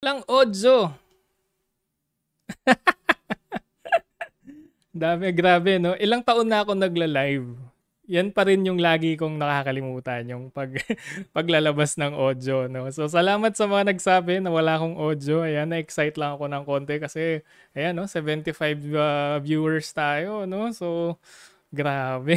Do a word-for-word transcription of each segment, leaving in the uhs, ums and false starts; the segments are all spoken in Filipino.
Lang Odzo. Dami, grabe no. Ilang taon na ako nagla-live. Yan pa rin yung lagi kong nakakalimutan, yung pag paglalabas ng audio no. So salamat sa mga nagsabi na wala akong audio. Ayan, na-excite lang ako ng konti kasi ayan no, seventy-five uh, viewers tayo no. So grabe.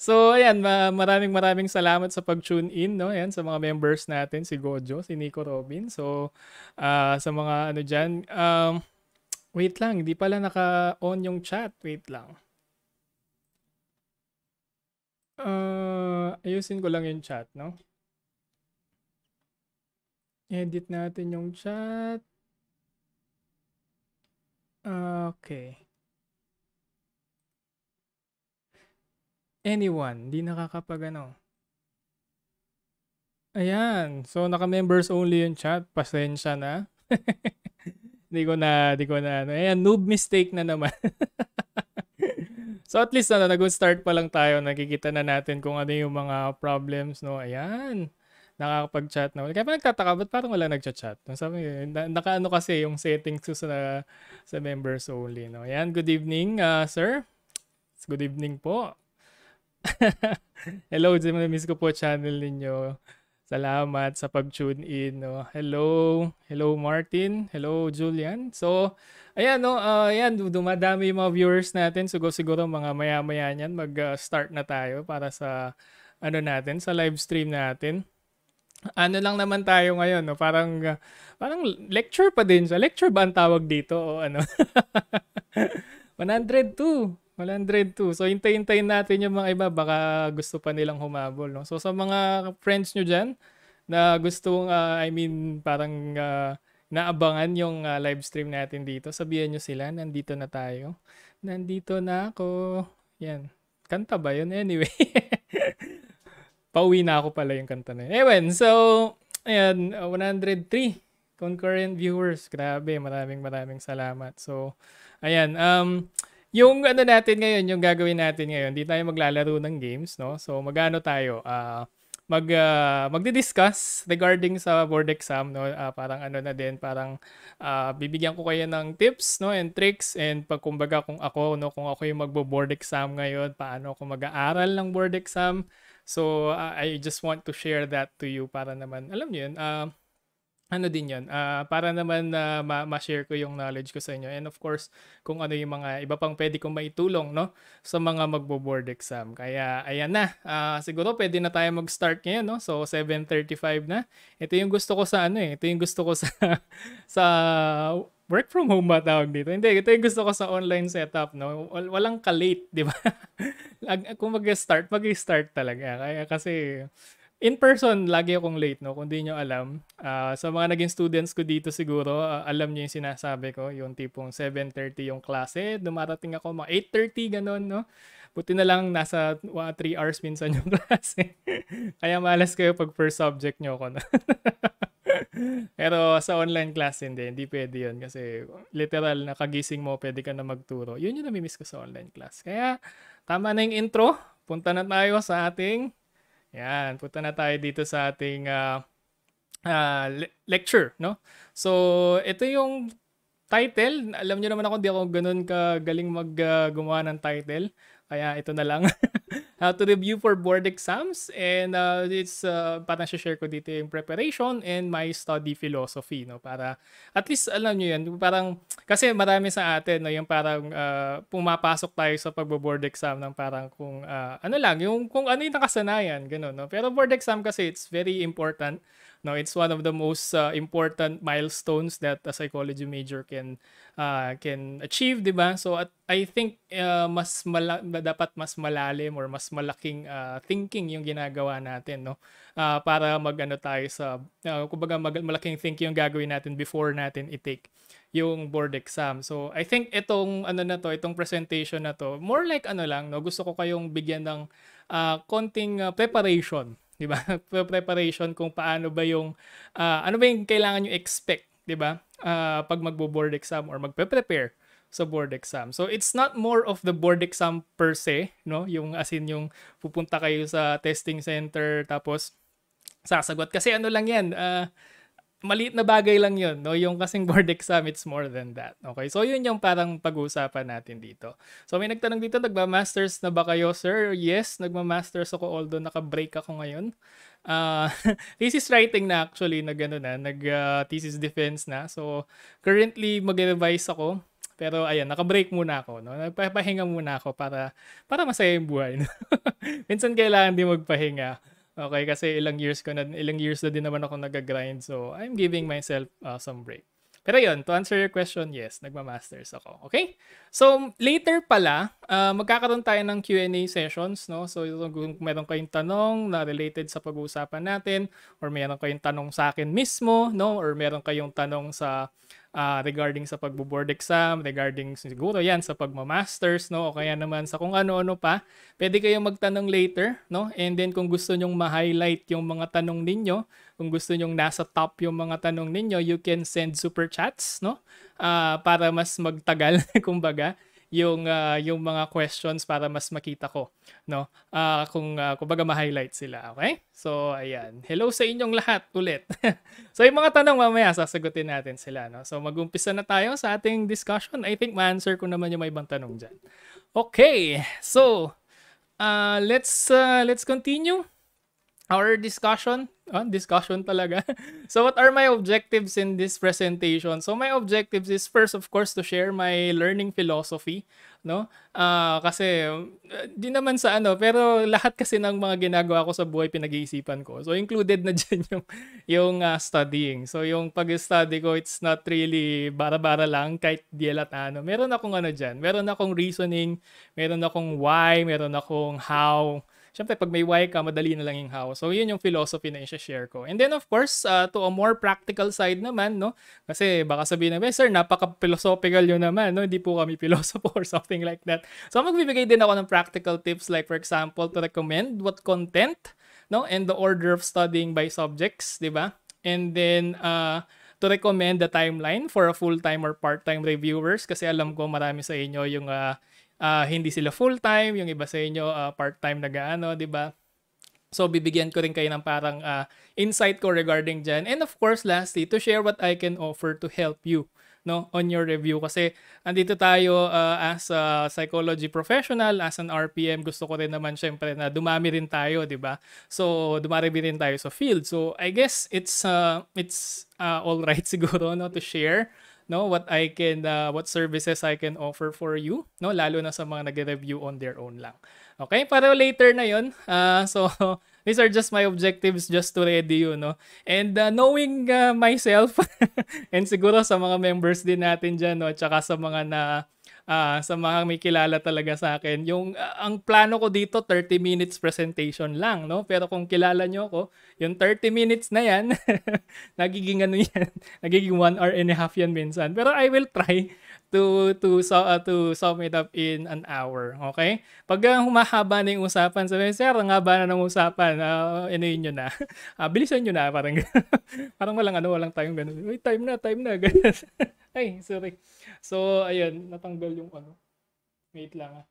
So ayan, maraming maraming salamat sa pag-tune in no. Ayan sa mga members natin, si Gojo, si Nico Robin. So uh, sa mga ano diyan, um wait lang, hindi pala naka-on yung chat. Wait lang. Uh, ayusin ko lang yung chat, no? Edit natin yung chat. Okay. Anyone, di nakakapagano. Ayan, so naka-members only yung chat. Pasensya na. Hindi ko na, hindi ko na. Ayan, noob mistake na naman. So at least na nag-start pa lang tayo, nakikita na natin kung ano yung mga problems, no? Ayan, nakakapag-chat na. Kaya pa nagtataka, ba't parang wala nag-chat-chat? Sabi, naka-ano kasi yung settings sa, sa members only, no? Ayan, good evening, uh, sir. Good evening po. Hello, miss ko po channel ninyo. Salamat sa pag-tune in, no. Hello, hello Martin, hello Julian. So, ayan no, uh, ayan dumadami yung mga viewers natin. So, siguro mga maya-maya niyan mag-start na tayo para sa ano natin, sa live stream natin. Ano lang naman tayo ngayon, no? Parang uh, parang lecture pa din siya. Lecture ba ang tawag dito o ano? one oh two. one oh two. So, hintay-hintayin natin yung mga iba. Baka gusto pa nilang humabol, no? So, sa mga friends nyo dyan na gustong, uh, I mean, parang uh, naabangan yung uh, live stream natin dito, sabihan nyo sila, nandito na tayo. Nandito na ako. Yan. Kanta ba yun? Anyway. Pauwi na ako pala yung kanta na yun. Anyway, so, ayan, uh, one oh three concurrent viewers. Grabe, maraming maraming salamat. So, ayan. Um... Yung ano natin ngayon, yung gagawin natin ngayon, di tayo maglalaro ng games, no? So, mag-ano tayo? Uh, mag, uh, magdi-discuss regarding sa board exam, no? Uh, parang ano na din, parang uh, bibigyan ko kayo ng tips, no? And tricks, and pag kumbaga kung ako, no? Kung ako yung magbo-board exam ngayon, paano ako mag-aaral ng board exam? So, uh, I just want to share that to you para naman, alam nyo yun, uh, ano din yun, uh, para naman uh, ma-share ko yung knowledge ko sa inyo. And of course, kung ano yung mga iba pang pwede kong maitulong, no, sa mga magbo-board exam. Kaya, ayan na. Uh, siguro pwede na tayo mag-start ngayon, no? So, seven thirty-five na. Ito yung gusto ko sa ano eh. Ito yung gusto ko sa, sa work from home ba tawag dito? Hindi, ito yung gusto ko sa online setup, no? Walang ka-late, di ba? Kung mag-start, mag-start talaga. Kaya kasi... in person, lagi akong late, no? Kung di nyo alam. Uh, sa mga naging students ko dito siguro, uh, alam nyo yung sinasabi ko. Yung tipong seven thirty yung klase. Dumarating ako mga eight thirty, ganun, no? Buti na lang, nasa three hours minsan yung klase. Kaya malas kayo pag first subject nyo ako, no? Pero sa online class, hindi. Hindi pwede yun. Kasi literal, nakagising mo, pwede ka na magturo. Yun yung namimiss ko sa online class. Kaya, tama na yung intro. Punta na tayo sa ating... Yan, punta na tayo dito sa ating uh, uh, lecture, no? So, ito yung title. Alam nyo naman ako, di ako ganun kagaling mag-gumawa uh, ng title. Kaya ito na lang. How to review for board exams. And uh, it's, uh, parang share ko dito yung preparation and my study philosophy, no? Para, at least alam nyo yan, parang, kasi marami sa atin, no? Yung parang uh, pumapasok tayo sa pagbo-board exam ng parang kung, uh, ano lang, yung kung ano yung nakasanayan, ganun, no? Pero board exam kasi, it's very important. No, it's one of the most uh, important milestones that a psychology major can uh, can achieve, 'di ba? So at, I think uh, mas mala dapat mas malalim or mas malaking uh, thinking yung ginagawa natin, no? Uh, para magano tayo sa uh, kumbaga mag malaking thinking yung gagawin natin before natin i-take yung board exam. So I think itong ano na to, itong presentation na to, more like ano lang, no? Gusto ko kayong bigyan ng uh, konting uh, preparation. Diba? Preparation kung paano ba yung uh, ano ba yung kailangan nyo expect, diba? Uh, pag magbo-board exam or magpe-prepare sa board exam. So it's not more of the board exam per se, no? Yung as in yung pupunta kayo sa testing center tapos sasagot kasi ano lang yan, uh, maliit na bagay lang yun, no? Yung kasing board exam, it's more than that. Okay, so yun yung parang pag-uusapan natin dito. So may nagtanong dito, nagma-masters na ba kayo, sir? Yes, nagma-masters ako, although naka-break ako ngayon. Uh, thesis writing na actually, nag, ano na, nag uh, thesis defense na. So currently mag-revise ako. Pero ayan, naka-break muna ako, no? Nagpapahinga muna ako para para masaya yung buhay. No? Minsan kailangan din magpahinga. Okay, kasi ilang years ko na ilang years na din naman ako nag-grind. So, I'm giving myself uh, some break. Pero yun, to answer your question, yes, nagma-masters ako. Okay? So, later pala, uh, magkakaroon tayo ng Q and A sessions, no? So, kung meron kayong tanong na related sa pag-uusapan natin, or meron kayong tanong sa akin mismo, no? Or meron kayong tanong sa uh, regarding sa pagbo-board exam, regarding siguro yan, sa pagma-masters, no? O kaya naman sa kung ano-ano pa, pwede kayong magtanong later, no? And then, kung gusto nyong ma-highlight yung mga tanong ninyo, kung gusto nyong nasa top yung mga tanong ninyo, you can send super chats, no? Uh, para mas magtagal, kumbaga, yung, uh, yung mga questions para mas makita ko, no? Uh, kung, uh, kumbaga, ma-highlight sila, okay? So, ayan. Hello sa inyong lahat ulit. So, yung mga tanong mamaya, sasagutin natin sila, no? So, mag-umpisa na tayo sa ating discussion. I think ma-answer ko naman yung may ibang tanong dyan. Okay. So, uh, let's, uh, let's continue our discussion. Oh, discussion talaga. So, what are my objectives in this presentation? So, my objectives is first, of course, to share my learning philosophy, no? Uh, kasi, uh, di naman sa ano, pero lahat kasi ng mga ginagawa ko sa buhay, pinag-iisipan ko. So, included na dyan yung, yung uh, studying. So, yung pag-study ko, it's not really bara-bara lang, kahit dielat na ano. Meron akong ano dyan. Meron akong reasoning, meron akong why, meron akong how. Siyempre, pag may why ka, madali na lang yung how. So, yun yung philosophy na i-share ko. And then, of course, uh, to a more practical side naman, no? Kasi baka sabihin na, eh, sir, napaka-philosophical yun naman, no? Hindi po kami philosopher or something like that. So, magbibigay din ako ng practical tips like, for example, to recommend what content, no? And the order of studying by subjects, di ba? And then, uh, to recommend the timeline for a full-time or part-time reviewers kasi alam ko marami sa inyo yung... Uh, Uh, hindi sila full-time, yung iba sa inyo uh, part-time na gaano, di ba? So, bibigyan ko rin kayo ng parang uh, insight ko regarding dyan. And of course, lastly, to share what I can offer to help you, no, on your review. Kasi, andito tayo uh, as a psychology professional, as an R P M, gusto ko rin naman syempre na dumami rin tayo, di ba? So, dumami rin tayo sa field. So, I guess it's uh, it's uh, all right siguro, no, to share, no, what I can uh, what services I can offer for you, no, lalo na sa mga nagre-review on their own lang. Okay, para later na yun. Uh, so these are just my objectives just to ready you, no. And uh, knowing uh, myself and siguro sa mga members din natin diyan, no, at saka sa mga na uh, sa mga may kilala talaga sa akin, yung uh, ang plano ko dito thirty minutes presentation lang, no. Pero kung kilala niyo ako, yung thirty minutes na yan, nagiging ano yan, nagiging one hour and a half yan minsan. Pero I will try to to so, uh, to sum it up in an hour, okay? Pag uh, humahaba na yung usapan, sabi, sir, ang haba na ng usapan, uh, ano yun yun na, uh, bilisan nyo na, parang parang walang ano, walang tayong ganun. Uy, time na, time na, ganun. Ay, sorry. So, ayun, natanggal yung ano. Wait lang ah.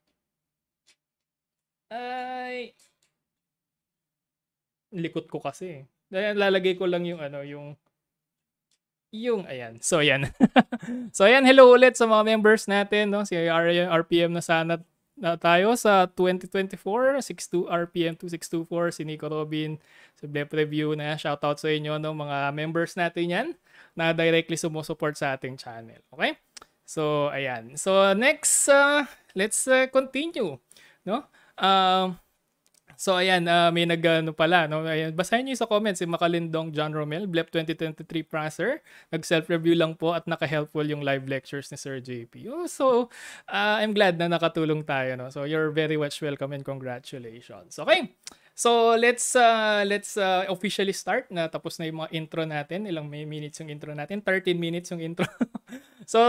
Ay. Likot ko kasi. Lalagay ko lang yung ano, yung Yung, ayan. So, ayan. So, ayan. Hello ulit sa mga members natin, no? Si R P M na sana na tayo sa twenty twenty-four. six two R P M two six two four. Si Nico Robin. Si Blep Review na. Shoutout sa inyo, no? Mga members natin yan na directly sumusupport sa ating channel. Okay? So, ayan. So, next, uh, let's uh, continue, no? Um... Uh, So, ayan, uh, may nag-ano pala, no? Ayan, basahin nyo sa comments, si Makalindong John Rommel, Blep twenty twenty-three Praser, nag-self-review lang po at naka-helpful yung live lectures ni Sir J P. Oh, so, uh, I'm glad na nakatulong tayo, no? So, you're very much welcome and congratulations. Okay, so let's uh, let's uh, officially start. Na tapos na yung mga intro natin. Ilang may minutes yung intro natin? thirteen minutes yung intro. So,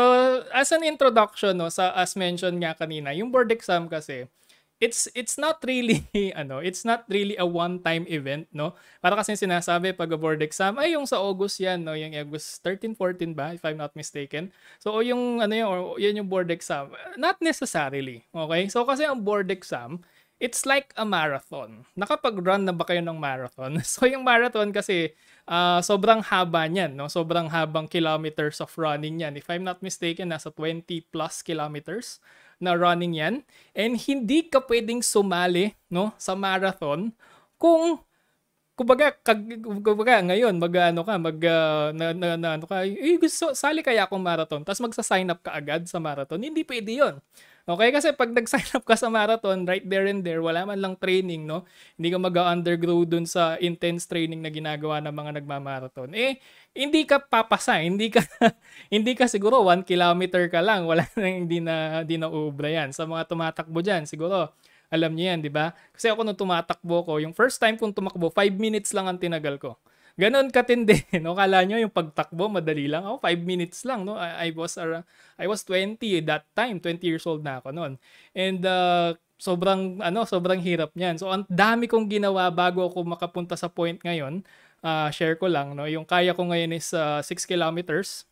as an introduction, no, sa, as mentioned nga kanina, yung board exam kasi, It's it's not really ano, it's not really a one-time event, no. Para kasi sinasabi pag board exam ay yung sa August yan, no, yung August thirteen fourteen ba if I'm not mistaken. So yung ano yung yun yung board exam, not necessarily, okay? So kasi ang board exam it's like a marathon. Nakapag-run na ba kayo ng marathon? So yung marathon kasi uh, sobrang haba niyan, no? Sobrang habang kilometers of running yan. If I'm not mistaken, nasa twenty plus kilometers na running yan. And hindi ka pwedeng sumali, no, sa marathon kung kumbaga, kag, kumbaga ngayon mag-ano ka, mag uh, na, na, na, ano ka, eh, gusto, sali kaya akong marathon, tapos magsa-sign up ka agad sa marathon. Hindi pwede 'yon. Okay, kasi pag nag-sign up ka sa marathon, right there and there, wala man lang training, no? Hindi ka mag-undergrow dun sa intense training na ginagawa ng mga nagmamarathon. Eh, hindi ka papasa, hindi ka, hindi ka siguro one kilometer ka lang, wala na, hindi na, hindi na uubra yan. Sa mga tumatakbo dyan, siguro, alam niyo yan, di ba? Kasi ako nung tumatakbo ko, yung first time kong tumakbo, five minutes lang ang tinagal ko. Ganon katindi, no? Kala nyo yung pagtakbo, madali lang. Ako, five minutes lang, no? I, I, was, uh, I was twenty that time. twenty years old na ako noon. And uh, sobrang, ano, sobrang hirap niyan. So, ang dami kong ginawa bago ako makapunta sa point ngayon. Uh, share ko lang, no? Yung kaya ko ngayon is uh, six kilometers.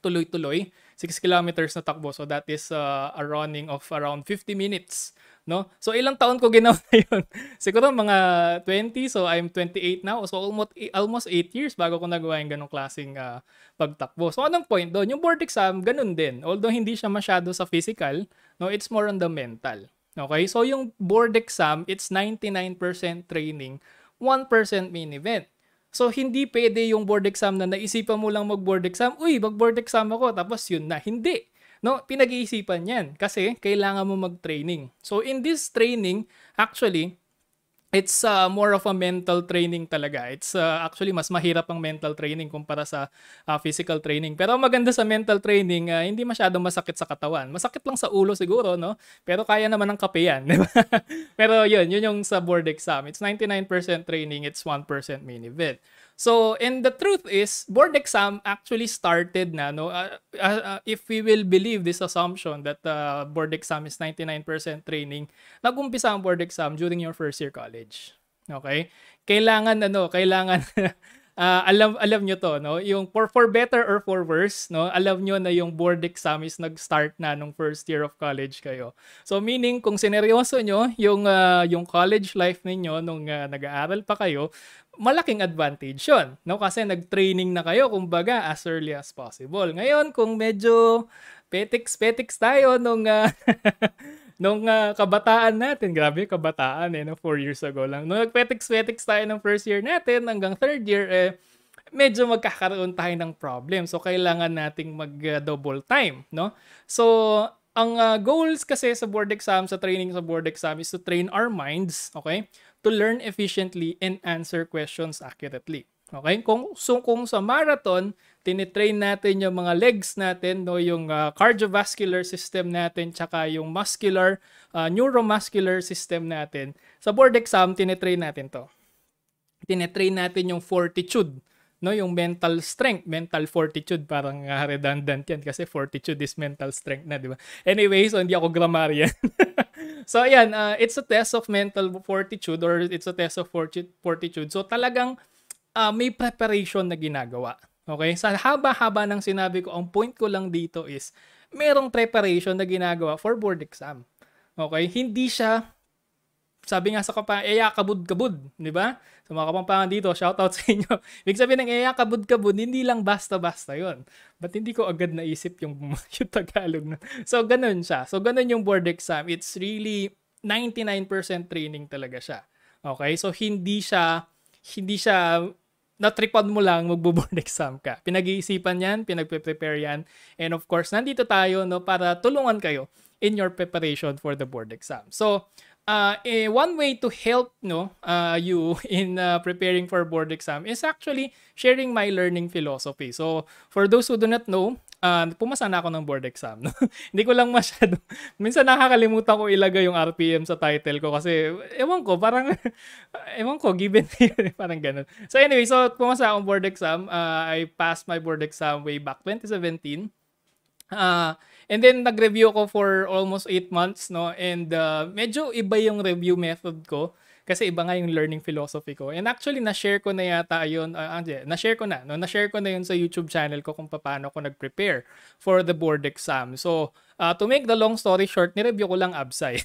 Tuloy-tuloy. six kilometers na takbo. So, that is uh, a running of around fifty minutes. No? So, ilang taon ko ginawa yun? Siguro mga twenty, so I'm twenty-eight now. So, almost, almost eight years bago ko nagawa yung ganong klaseng uh, pagtakbo. So, anong point doon? Yung board exam, ganun din. Although, hindi siya masyado sa physical, no, it's more on the mental. Okay? So, yung board exam, it's ninety-nine percent training, one percent main event. So, hindi pwede yung board exam na naisipan mo lang mag-board exam. Uy, mag-board exam ako, tapos yun na. Hindi. No, pinag-iisipan yan kasi kailangan mo mag-training. So, in this training, actually, it's uh, more of a mental training talaga. It's uh, actually, mas mahirap ang mental training kumpara sa uh, physical training. Pero maganda sa mental training, uh, hindi masyadong masakit sa katawan. Masakit lang sa ulo siguro, no? Pero kaya naman ng kape yan, di ba? Pero yun, yun yung sa board exam. It's ninety-nine percent training, it's one percent main event. So, and the truth is, board exam actually started na, no? Uh, uh, uh, if we will believe this assumption that uh, board exam is ninety-nine percent training, nagumpisa ang board exam during your first year college. Okay? Kailangan, ano, kailangan, uh, alam, alam nyo to, no? Yung for, for better or for worse, no? Alam nyo na yung board exam is nag-start na nung first year of college kayo. So, meaning, kung sineryoso nyo yung, uh, yung college life ninyo nung uh, nag-aaral pa kayo, malaking advantage yun, no? Kasi nag-training na kayo, kumbaga, as early as possible. Ngayon, kung medyo petiks-petiks tayo nung, uh, nung uh, kabataan natin, grabe kabataan eh, no? Four years ago lang. Nung nag-petiks-petiks tayo ng first year natin hanggang third year, eh, medyo magkakaroon tayo ng problem. So, kailangan nating mag-double time, no? So, ang uh, goals kasi sa board exam, sa training sa board exam is to train our minds, okay? To learn efficiently and answer questions accurately. Okay? Kung, so, kung sa marathon, tinitrain natin yung mga legs natin, no? Yung uh, cardiovascular system natin, tsaka yung muscular, uh, neuromuscular system natin. Sa board exam, tinitrain natin to. Tinitrain natin yung fortitude, no, yung mental strength, mental fortitude, parang uh, redundant yan kasi fortitude is mental strength na, di ba? Anyway, so hindi ako grammarian. So, ayan, uh, it's a test of mental fortitude or it's a test of fortitude. So, talagang uh, may preparation na ginagawa. Okay? Sa haba-haba ng sinabi ko, ang point ko lang dito is, merong preparation na ginagawa for board exam. Okay? Hindi siya, sabi nga sa kapang, eya, kabud-kabud, di ba? Sa mga kapampangan dito, shoutout sa inyo. Ibig sabihin ng eya, kabud-kabud, hindi lang basta-basta yon. But hindi ko agad naisip yung, yung Tagalog na. So, ganun siya. So, ganun yung board exam. It's really ninety-nine percent training talaga siya. Okay? So, hindi siya, hindi siya, natripod mo lang, magbo-board exam ka. Pinag-iisipan yan, pinag-prepare yan. And of course, nandito tayo, no, para tulungan kayo in your preparation for the board exam. So, Uh, eh, one way to help, no, uh, you in uh, preparing for board exam is actually sharing my learning philosophy. So, for those who do not know, uh, pumasa na ako ng board exam. No? Hindi ko lang masyado. Minsan nakakalimutan ko ilagay yung R P M sa title ko kasi, ewan ko, parang, ewan ko, given parang ganun. So, anyway, so pumasa akong board exam. Uh, I passed my board exam way back twenty seventeen. Uh, and then, nag-review ko for almost eight months, no? And uh, medyo iba yung review method ko Kasi iba nga yung learning philosophy ko. And actually, na-share ko na yata yun. Uh, na-share ko na. No? Na-share ko na yun sa YouTube channel ko kung paano ko nag-prepare for the board exam. So, uh, to make the long story short, nireview ko lang ABSAI.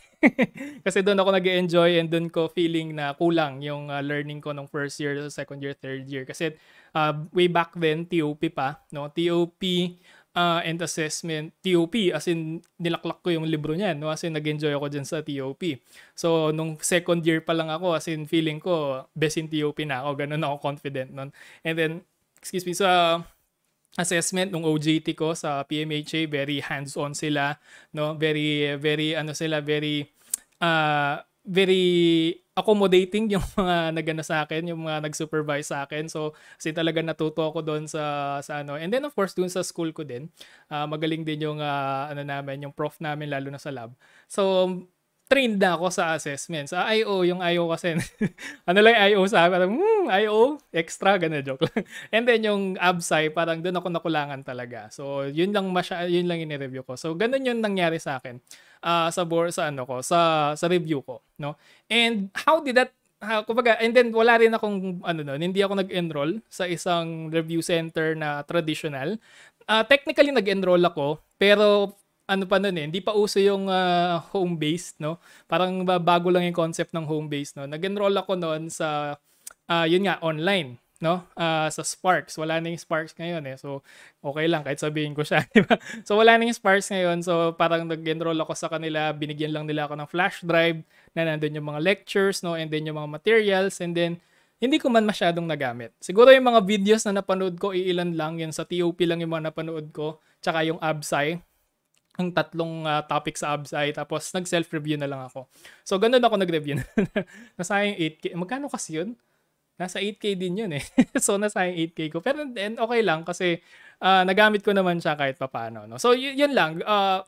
Kasi doon ako nag-enjoy and doon ko feeling na kulang yung uh, learning ko nung first year, second year, third year. Kasi uh, way back then, T O P pa. No? T O P... Uh, and assessment, T O P, as in nilaklak ko yung libro niyan, no? As in nag-enjoy ako dyan sa T O P. So, nung second year pa lang ako, as in feeling ko, best in T O P na ako, ganun ako confident nun. And then, excuse me, sa assessment nung O J T ko sa P M H A, very hands-on sila, no? Very, very, ano sila, very, uh, very accommodating yung mga nagana sa akin, yung mga nag-supervise sa akin. So, kasi talaga natuto ako doon sa, sa ano. And then, of course, doon sa school ko din. Uh, magaling din yung, uh, ano namin, yung prof namin, lalo na sa lab. So, trained na ako sa assessment. Sa I O, yung I O kasi, ano lang I O sa akin, parang, hmm, I O, extra, gano'n, joke lang. And then, yung ABSAI, parang doon ako nakulangan talaga. So, yun lang, masya, yun lang in-review ko. So, gano'n yun nangyari sa akin. Uh, sa board, sa ano ko, sa sa review ko, no? And how did that uh, kumbaga, and then wala rin akong ano noon, hindi ako nag-enroll sa isang review center na traditional. Uh, technically nag-enroll ako, pero ano pa noon eh, hindi pa uso yung uh, home-based, no? Parang bago lang yung concept ng home-based, no? Nag-enroll ako noon sa uh, yun nga, online, no? Uh, sa Sparks. Wala na yung Sparks ngayon eh. So, okay lang kahit sabihin ko siya, di ba? So, wala na yung Sparks ngayon. So, parang nag-enroll ako sa kanila. Binigyan lang nila ako ng flash drive na nandun yung mga lectures, no? And then yung mga materials. And then, hindi ko man masyadong nagamit. Siguro yung mga videos na napanood ko, iilan lang. Yun sa T O P lang yung mga napanood ko. Tsaka yung ABSAI. Ang tatlong uh, topic sa ABSAI, tapos nag-self-review na lang ako. So, ganun ako nag-review. Nasayang eight K. Magkano kasi yun? Nasa eight K din yun eh. So, nasa yung eight K ko. Pero and okay lang kasi uh, nagamit ko naman siya kahit papano. No? So, y- yun lang. Uh,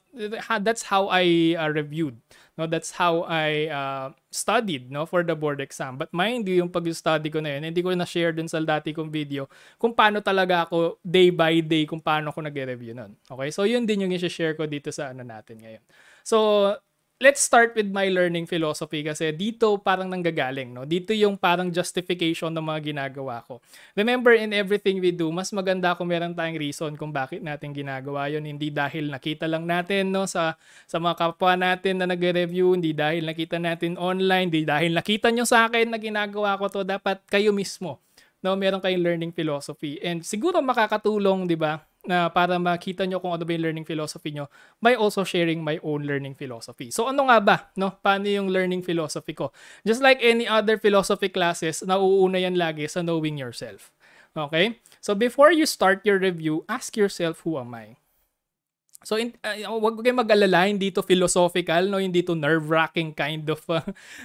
that's how I uh, reviewed. No? That's how I uh, studied, no, for the board exam. But mind you, yung pag-study ko na yun, hindi ko na-share dun sa dati kong video kung paano talaga ako day by day kung paano ako nag-review nun. Okay? So, yun din yung i-share ko dito sa ano natin ngayon. So, let's start with my learning philosophy kasi dito parang nanggagaling, no? Dito yung parang justification ng mga ginagawa ko. Remember, in everything we do, mas maganda kung meron tayong reason kung bakit natin ginagawa yun. Hindi dahil nakita lang natin, no, sa, sa mga kapwa natin na nag-review, hindi dahil nakita natin online, hindi dahil nakita nyo sa akin na ginagawa ko to. Dapat kayo mismo, no, meron kayong learning philosophy. And siguro makakatulong, di ba, na para makita nyo kung ano ba yung learning philosophy nyo by also sharing my own learning philosophy. So, ano nga ba? No? Paano yung learning philosophy ko? Just like any other philosophy classes, nauuna yan lagi sa knowing yourself. Okay? So, before you start your review, ask yourself, who am I? So, in, uh, wag kayong mag-alala, hindi to philosophical, no, hindi to nerve-wracking kind of uh,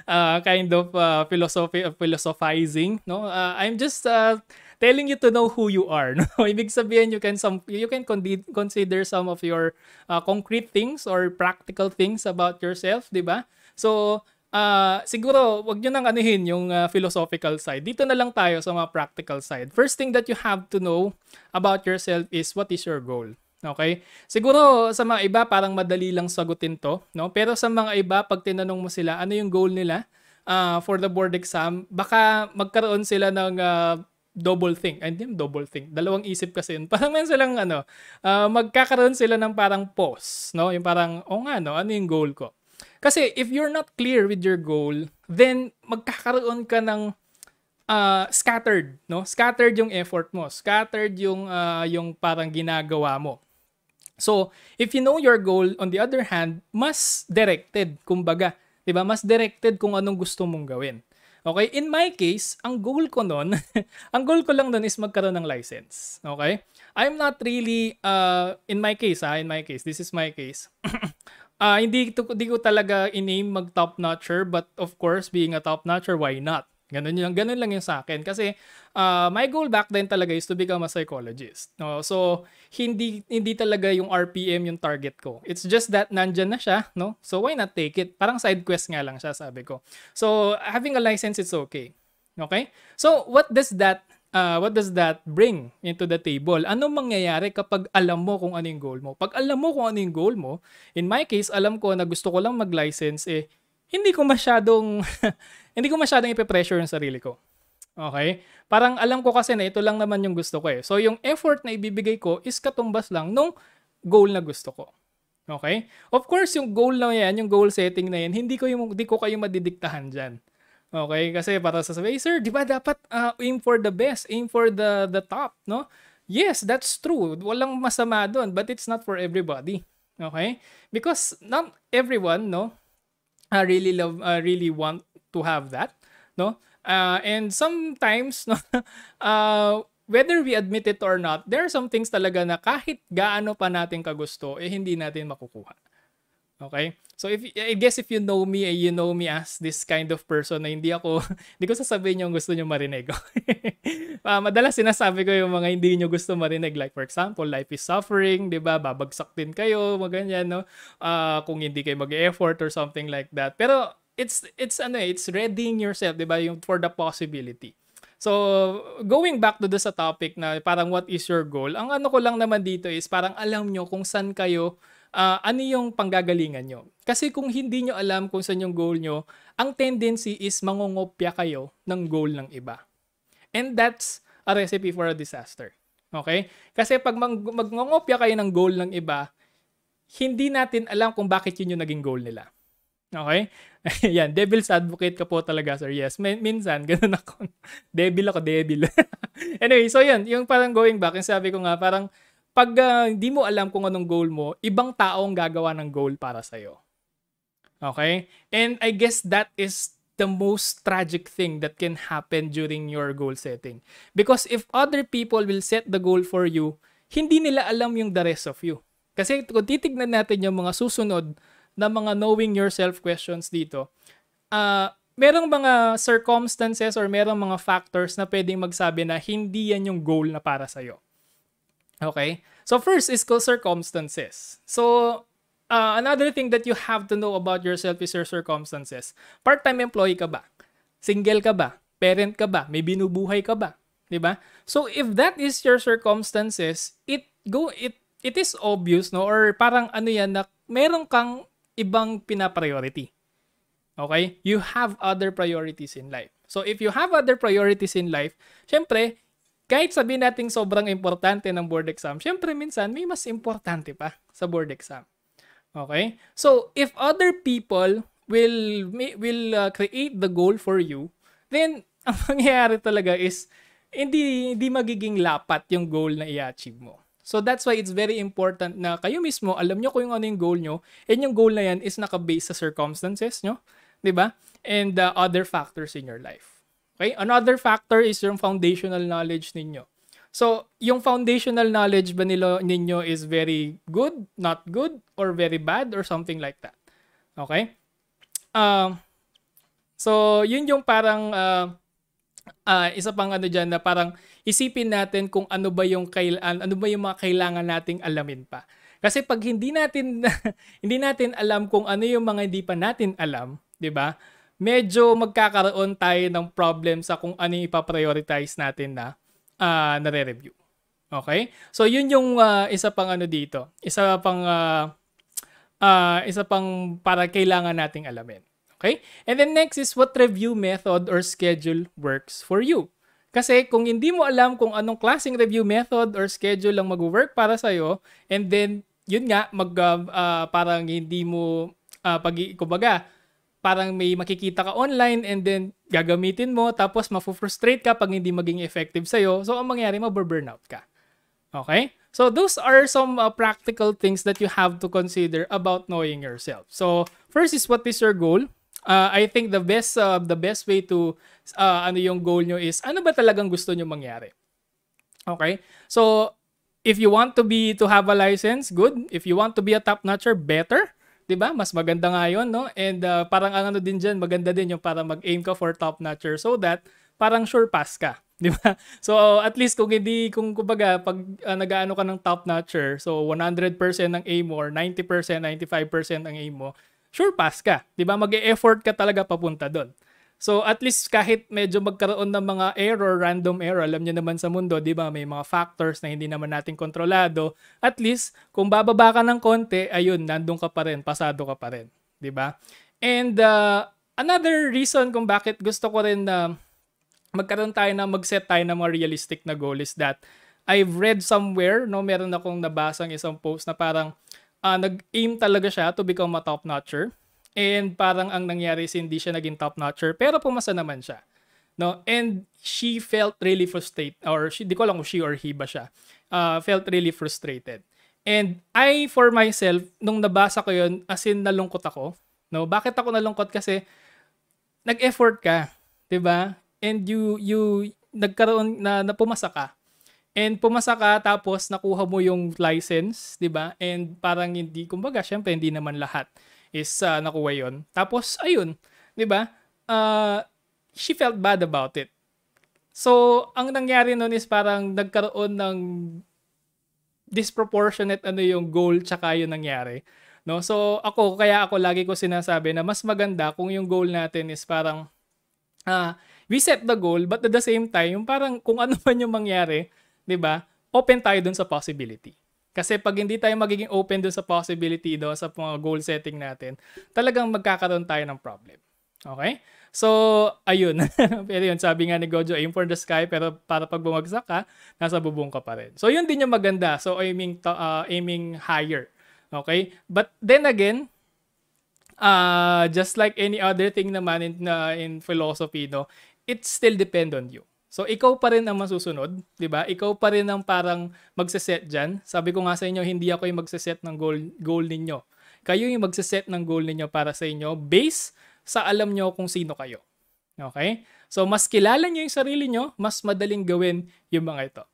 uh, kind of uh, philosophy uh, philosophizing, no. Uh, I'm just uh, telling you to know who you are, no. Ibig sabihin, you can some you can consider some of your uh, concrete things or practical things about yourself, 'di ba? So, Uh, siguro, wag nyo nang anuhin yung uh, philosophical side. Dito na lang tayo sa mga practical side. First thing that you have to know about yourself is what is your goal. Okay? Siguro sa mga iba parang madali lang sagutin to, no? Pero sa mga iba pag tinanong mo sila ano yung goal nila uh, for the board exam, baka magkaroon sila ng uh, double think. I think double think. Dalawang isip kasi yun. Parang meron silang ano, uh, magkakaroon sila ng parang pause, no? Yung parang oh nga no, ano yung goal ko? Kasi if you're not clear with your goal, then magkakaroon ka ng Uh, scattered, no? Scattered yung effort mo. Scattered yung uh, yung parang ginagawa mo. So, if you know your goal, on the other hand, mas directed, kumbaga, 'di ba? Mas directed kung anong gusto mong gawin. Okay? In my case, ang goal ko noon, ang goal ko lang noon is magkaroon ng license. Okay? I'm not really uh in my case, ah, in my case, this is my case. uh, hindi to, hindi ko talaga in-aim mag top notcher, but of course, being a top notcher, why not? Ganun lang, ganun lang yung sa akin. Kasi uh, my goal back then talaga is to become a psychologist. No? So, hindi hindi talaga yung R P M yung target ko. It's just that nandyan na siya. No? So, why not take it? Parang side quest nga lang siya, sabi ko. So, having a license, it's okay. Okay? So, what does that Uh, what does that bring into the table? Ano mangyayari kapag alam mo kung ano yung goal mo? Pag alam mo kung ano yung goal mo, in my case, alam ko na gusto ko lang mag-license, eh, hindi ko masyadong hindi ko masyadong ipe-pressure yung sarili ko. Okay? Parang alam ko kasi na ito lang naman yung gusto ko eh. So yung effort na ibibigay ko is katumbas lang nung goal na gusto ko. Okay? Of course, yung goal na yan, yung goal setting na yan, hindi ko yung hindi ko kayo madidiktahan diyan. Okay? Kasi para sa sabi, hey, sir, di ba dapat uh, aim for the best, aim for the the top, no? Yes, that's true. Walang masama doon, but it's not for everybody. Okay? Because not everyone, no, I really love I really want to have that, no? Uh, and sometimes, no, uh, whether we admit it or not, there are some things talaga na kahit gaano pa natin kagusto, eh hindi natin makukuha. Okay? So if I guess if you know me, eh, you know me as this kind of person na hindi ako, hindi ko sasabihin yung gusto nyo marinig. uh, madalas sinasabi ko yung mga hindi nyo gusto marinig. Like for example, life is suffering, di ba? Babagsak din kayo, maganyan, no? Uh, kung hindi kayo mag-effort or something like that. Pero it's, it's, ano eh, it's readying yourself, di ba? Yung for the possibility. So, going back to this topic na parang what is your goal, ang ano ko lang naman dito is parang alam nyo kung saan kayo, uh, ano yung panggagalingan nyo. Kasi kung hindi nyo alam kung saan yung goal nyo, ang tendency is mangungopya kayo ng goal ng iba. And that's a recipe for a disaster. Okay? Kasi pag mangungopya kayo ng goal ng iba, hindi natin alam kung bakit yun yung naging goal nila. Okay? Ayan, devil's advocate ka po talaga, sir. Yes, min minsan, ganun ako. Devil ako, devil. Anyway, so yun, yung parang going back, yung sabi ko nga, parang pag uh, di mo alam kung anong goal mo, ibang taong gagawa ng goal para sa'yo. Okay? And I guess that is the most tragic thing that can happen during your goal setting. Because if other people will set the goal for you, hindi nila alam yung the rest of you. Kasi kung titignan natin yung mga susunod na mga knowing yourself questions dito, uh, merong mga circumstances or merong mga factors na pwedeng magsabi na hindi yan yung goal na para sa'yo. Okay? So first is called circumstances. So uh, another thing that you have to know about yourself is your circumstances. Part-time employee ka ba? Single ka ba? Parent ka ba? May binubuhay ka ba? Diba? So if that is your circumstances, it go it it is obvious, no? Or parang ano yan na meron kang ibang pinapriority. Okay? You have other priorities in life. So, if you have other priorities in life, syempre, kahit sabihin natin sobrang importante ng board exam, syempre, minsan, may mas importante pa sa board exam. Okay? So, if other people will will uh, create the goal for you, then, ang mangyayari talaga is, hindi, hindi magiging lapat yung goal na i-achieve mo. So that's why it's very important na kayo mismo, alam nyo kung ano yung goal nyo, and yung goal na yan is naka-base sa circumstances nyo, di ba? And uh, other factors in your life. Okay? Another factor is yung foundational knowledge ninyo. So, yung foundational knowledge ba nilo, ninyo is very good, not good, or very bad, or something like that. Okay? Uh, so, yun yung parang... Uh, Uh, isa pang ano dyan na parang isipin natin kung ano ba yung kailan, ano ba yung mga kailangan nating alamin pa. Kasi pag hindi natin hindi natin alam kung ano yung mga hindi pa natin alam, 'di ba? Medyo magkakaroon tayo ng problem sa kung ano yung ipa-prioritize natin na uh, nare-review. Okay? So yun yung uh, isa pang ano dito. Isa pang uh, uh, isa pang para kailangan nating alamin. Okay? And then next is what review method or schedule works for you. Kasi kung hindi mo alam kung anong klaseng review method or schedule ang mag-work para sa'yo, and then, yun nga, mag, uh, uh, parang hindi mo, uh, pag, kumbaga, parang may makikita ka online and then gagamitin mo, tapos mafufrustrate ka pag hindi maging effective sa'yo. So, ang mangyari, maburburnout ka. Okay? So, those are some uh, practical things that you have to consider about knowing yourself. So, first is what is your goal? Uh, I think the best uh, the best way to uh, ano yung goal nyo is ano ba talagang gusto nyo mangyari. Okay? So, if you want to be to have a license, good. If you want to be a top-notcher, better. 'Di ba? Mas maganda nga 'yon, no? And uh, parang ang ano din diyan, maganda din yung para mag-aim ka for top-notcher so that parang sure pass ka, 'di ba? So, at least kung hindi kung kumbaga pag uh, nag-aano ka ng top-notcher, so one hundred percent ang aim mo or ninety percent, ninety-five percent ang aim mo, sure pass ka. 'Di ba? Mag-e-effort ka talaga papunta doon. So at least kahit medyo magkaroon ng mga error, random error, alam niyo naman sa mundo, 'di ba? May mga factors na hindi naman natin kontrolado. At least kung bababa ka ng konti, ayun, nandoon ka pa rin, pasado ka pa rin, 'di ba? And uh, another reason kung bakit gusto ko rin na uh, magkaroon tayo na mag-set tayo ng mga realistic na goal is that I've read somewhere, no, meron akong nabasang isang post na parang uh, nag-aim talaga siya to become a top-notcher. And parang ang nangyari is hindi siya naging top-notcher, pero pumasa naman siya. No? And she felt really frustrated, or she, di ko alam kung she or he ba siya, uh, felt really frustrated. And I, for myself, nung nabasa ko yun, as in nalungkot ako. No? Bakit ako nalungkot? Kasi nag-effort ka, diba? And you, you, nagkaroon na, na pumasa ka. And pumasa ka, tapos nakuha mo yung license, diba? And parang hindi, kumbaga, syempre, hindi naman lahat is uh, nakuha yun. Tapos, ayun, diba? Uh, she felt bad about it. So, ang nangyari nun is parang nagkaroon ng disproportionate ano yung goal tsaka yung nangyari. No? So, ako, kaya ako lagi ko sinasabi na mas maganda kung yung goal natin is parang uh, we set the goal but at the same time, yung parang kung ano man yung mangyari, di ba, open tayo dun sa possibility. Kasi pag hindi tayo magiging open dun sa possibility dun sa mga goal setting natin, talagang magkakaroon tayo ng problem. Okay? So, ayun. Pero yun, sabi nga ni Gojo, aim for the sky, pero para pag bumagsak ka, nasa bubong ka pa rin. So, yun din yung maganda. So, aiming, uh, aiming higher. Okay? But then again, uh, just like any other thing naman in, uh, in philosophy, no, it still depend on you. So, ikaw pa rin ang masusunod. Diba? Ikaw pa rin ang parang magsaset dyan. Sabi ko nga sa inyo, hindi ako yung magsaset ng goal, goal ninyo. Kayo yung magsaset ng goal ninyo para sa inyo based sa alam nyo kung sino kayo. Okay? So, mas kilala nyo yung sarili nyo, mas madaling gawin yung mga ito.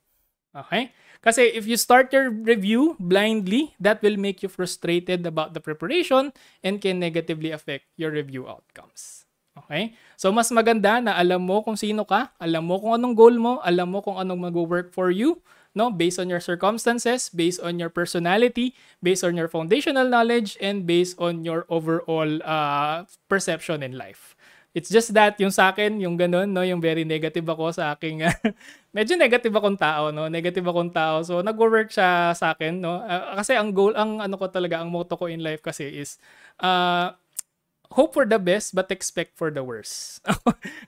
Okay? Kasi if you start your review blindly, that will make you frustrated about the preparation and can negatively affect your review outcomes. Okay? So, mas maganda na alam mo kung sino ka, alam mo kung anong goal mo, alam mo kung anong mag-work for you, no? Based on your circumstances, based on your personality, based on your foundational knowledge, and based on your overall uh, perception in life. It's just that, yung sa akin, yung ganun, no? Yung very negative ako sa aking, medyo negative akong tao, no? Negative akong tao, so nag-work siya sa akin, no? Uh, kasi ang goal, ang ano ko talaga, ang motto ko in life kasi is, uh, hope for the best but expect for the worst.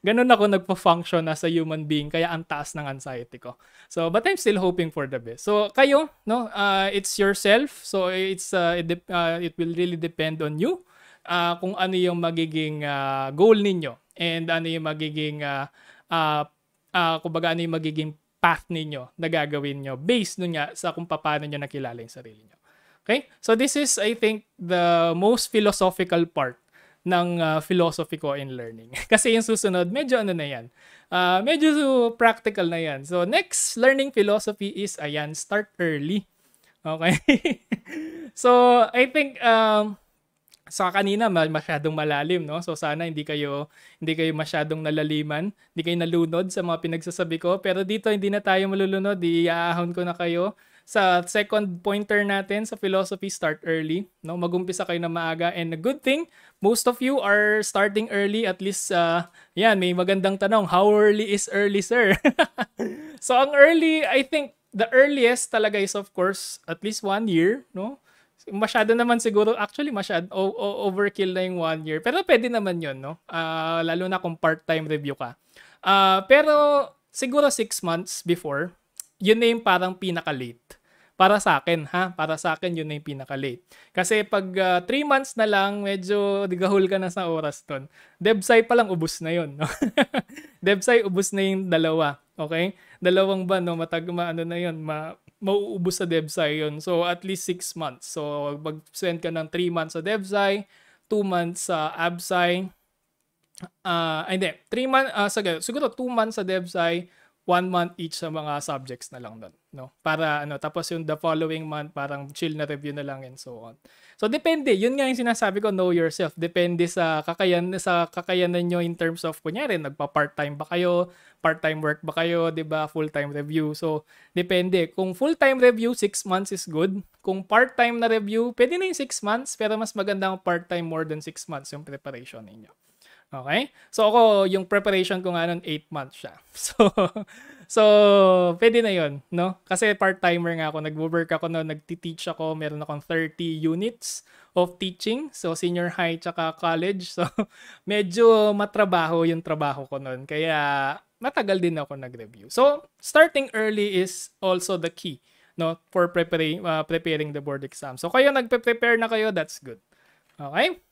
Ganun ako nagpa-function as a human being, kaya ang taas ng anxiety ko. So, but I'm still hoping for the best. So, kayo, no, uh, it's yourself. So, it's uh, it, uh, it will really depend on you uh, kung ano yung magiging uh, goal ninyo and ano yung magiging uh, uh, uh, kumbaga ano yung magiging path ninyo na gagawin nyo based nun nga sa kung paano nyo nakilala yung sarili nyo. Okay? So, this is, I think, the most philosophical part ng uh, philosophy ko in learning. Kasi yung susunod, medyo ano na yan. Uh, medyo practical na yan. So, next learning philosophy is, ayan, start early. Okay? So, I think, um, sa kanina, masyadong malalim, no? So, sana hindi kayo, hindi kayo masyadong nalaliman, hindi kayo nalunod sa mga pinagsasabi ko. Pero dito, hindi na tayo malulunod. Iaahon ko na kayo sa second pointer natin sa philosophy, start early, no? Mag-umpisa kayo na maaga, and a good thing most of you are starting early, at least uh, yan, may magandang tanong, how early is early, sir? So ang early, I think the earliest talaga is of course at least one year, no? Masyado naman siguro, actually masyado overkill na yung one year, pero pwede naman yun, no? Uh, lalo na kung part-time review ka, uh, pero siguro six months before, yun na yung parang pinaka-late. Para sa akin, ha? Para sa akin, yun na yung pinaka-late. Kasi pag three months na lang, medyo digahol ka na sa oras ton. DEBSAI pa lang, ubus na yun. No? DEBSAI, ubus na yung dalawa. Okay? Dalawang ba, no? Matag, ma, ano na yun, ma, mauubos sa DEBSAI yun. So, at least six months. So, mag-send ka ng three months sa DEBSAI, two months sa ABSAI, uh, hindi, three months, uh, siguro two months sa DEBSAI, one month each sa mga subjects na lang doon, no? Para ano, tapos yung the following month, parang chill na review na lang and so on. So, depende. Yun nga yung sinasabi ko, know yourself. Depende sa kakayanan, sa kakayanan nyo in terms of, kunyari, nagpa-part-time ba kayo? Part-time work ba kayo? Diba? Full-time review. So, depende. Kung full-time review, six months is good. Kung part-time na review, pwede na yung six months, pero mas maganda ang part-time more than six months yung preparation ninyo. Okay? So ako, yung preparation ko nga nun, eight months siya. So, so pwede na yun, no? Kasi part-timer nga ako. Nag-work ako nun, nag-teach ako. Meron akong thirty units of teaching. So, senior high tsaka college. So, medyo matrabaho yung trabaho ko nun. Kaya, matagal din ako nag-review. So, starting early is also the key, no, for preparing uh, preparing the board exam. So kayo nagpe-prepare na kayo, that's good. Okay?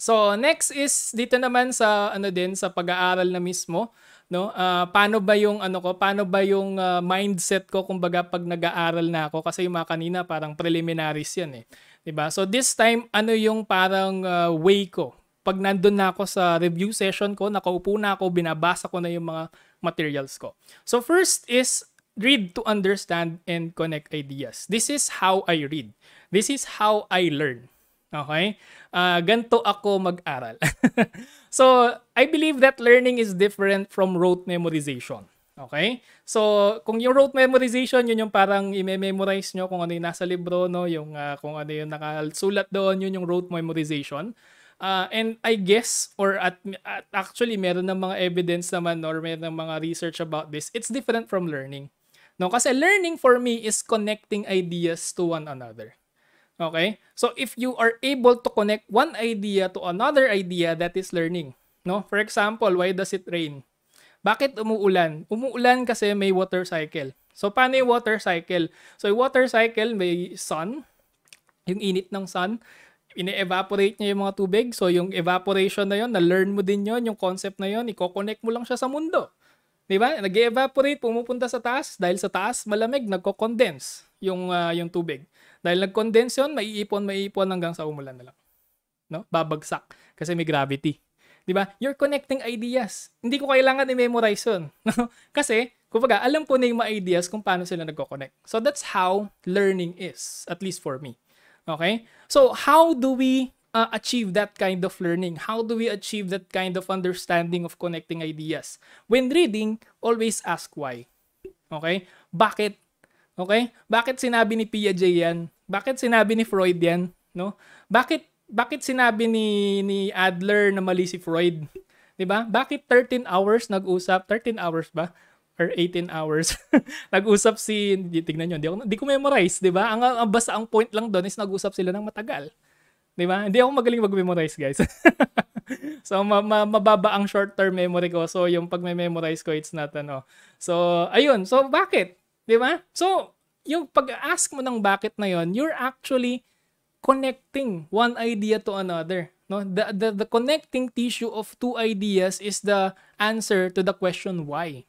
So next is dito naman sa ano din sa pag-aaral na mismo, no? Uh, paano ba yung ano ko? Paano ba yung uh, mindset ko kumbaga pag nag-aaral na ako kasi yung mga kanina parang preliminaries 'yan eh. 'Di ba? So this time ano yung parang uh, way ko? Pag nandun na ako sa review session ko, nakaupo na ako, binabasa ko na yung mga materials ko. So first is read to understand and connect ideas. This is how I read. This is how I learn. Okay? Uh, ganto ako mag-aral. So, I believe that learning is different from rote memorization. Okay? So, kung yung rote memorization, yun yung parang i-memorize nyo kung ano yung nasa libro, no? Yung, uh, kung ano yung nakasulat doon, yun yung rote memorization. Uh, and I guess, or at, at actually, meron ng mga evidence naman or meron ng mga research about this. It's different from learning. No, kasi learning for me is connecting ideas to one another. Okay? So if you are able to connect one idea to another idea, that is learning. No? For example, why does it rain? Bakit umuulan? Umuulan kasi may water cycle. So paano yung water cycle? So yung water cycle, may sun, yung init ng sun, ine-evaporate niya yung mga tubig. So yung evaporation na yon, na-learn mo din yon, yung concept na yon, i-coconnect mo lang siya sa mundo. Diba? Nag-evaporate, pumupunta sa taas. Dahil sa taas, malamig, nagko-condense yung, uh, yung tubig. Dahil nag-condense yun, maiipon, maiipon hanggang sa umulan na lang. No? Babagsak. Kasi may gravity. Diba? You're connecting ideas. Hindi ko kailangan i-memorize yun. Kasi, kumbaga, alam po na yung mga ideas kung paano sila nagko-connect. So that's how learning is. At least for me. Okay? So, how do we uh, achieve that kind of learning? How do we achieve that kind of understanding of connecting ideas? When reading, always ask why. Okay? Bakit? Okay? Bakit sinabi ni Piaget yan? Bakit sinabi ni Freud yan? No? Bakit bakit sinabi ni ni Adler na mali si Freud? 'Di ba? Bakit thirteen hours nag-usap? thirteen hours ba? Or eighteen hours, nag-usap si, tignan nyo, hindi, ako, hindi ko memorize, di ba? Ang, ang basta, ang point lang doon is nag-usap sila ng matagal. Di ba? Hindi ako magaling mag-memorize, guys. So, ma ma mababa ang short-term memory ko. So, yung pag-memorize ko, it's not, ano. So, ayun. So, bakit? Di ba? So, yung pag-ask mo ng bakit na yon, you're actually connecting one idea to another. No? The, the, the connecting tissue of two ideas is the answer to the question why.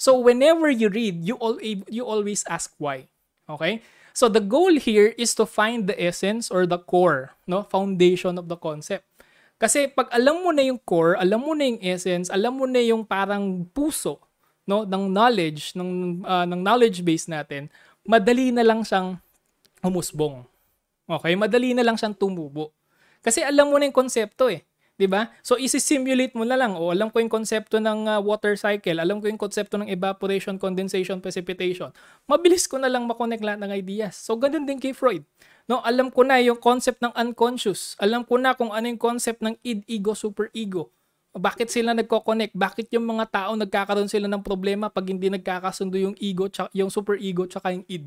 So whenever you read, you all you always ask why. Okay? So the goal here is to find the essence or the core, no, foundation of the concept. Kasi pag alam mo na yung core, alam mo na yung essence, alam mo na yung parang puso, no, ng knowledge, ng uh, ng knowledge base natin, madali na lang siyang humusbong. Okay? Madali na lang siyang tumubo. Kasi alam mo na yung konsepto eh. Diba? So, isi-simulate mo na lang. O, alam ko yung konsepto ng uh, water cycle. Alam ko yung konsepto ng evaporation, condensation, precipitation. Mabilis ko na lang makonect lahat ng ideas. So, ganun din kay Freud. No? Alam ko na yung concept ng unconscious. Alam ko na kung ano yung concept ng id, ego, superego. Bakit sila nagko-connect? Bakit yung mga tao nagkakaroon sila ng problema pag hindi nagkakasundo yung ego, yung superego, tsaka yung id?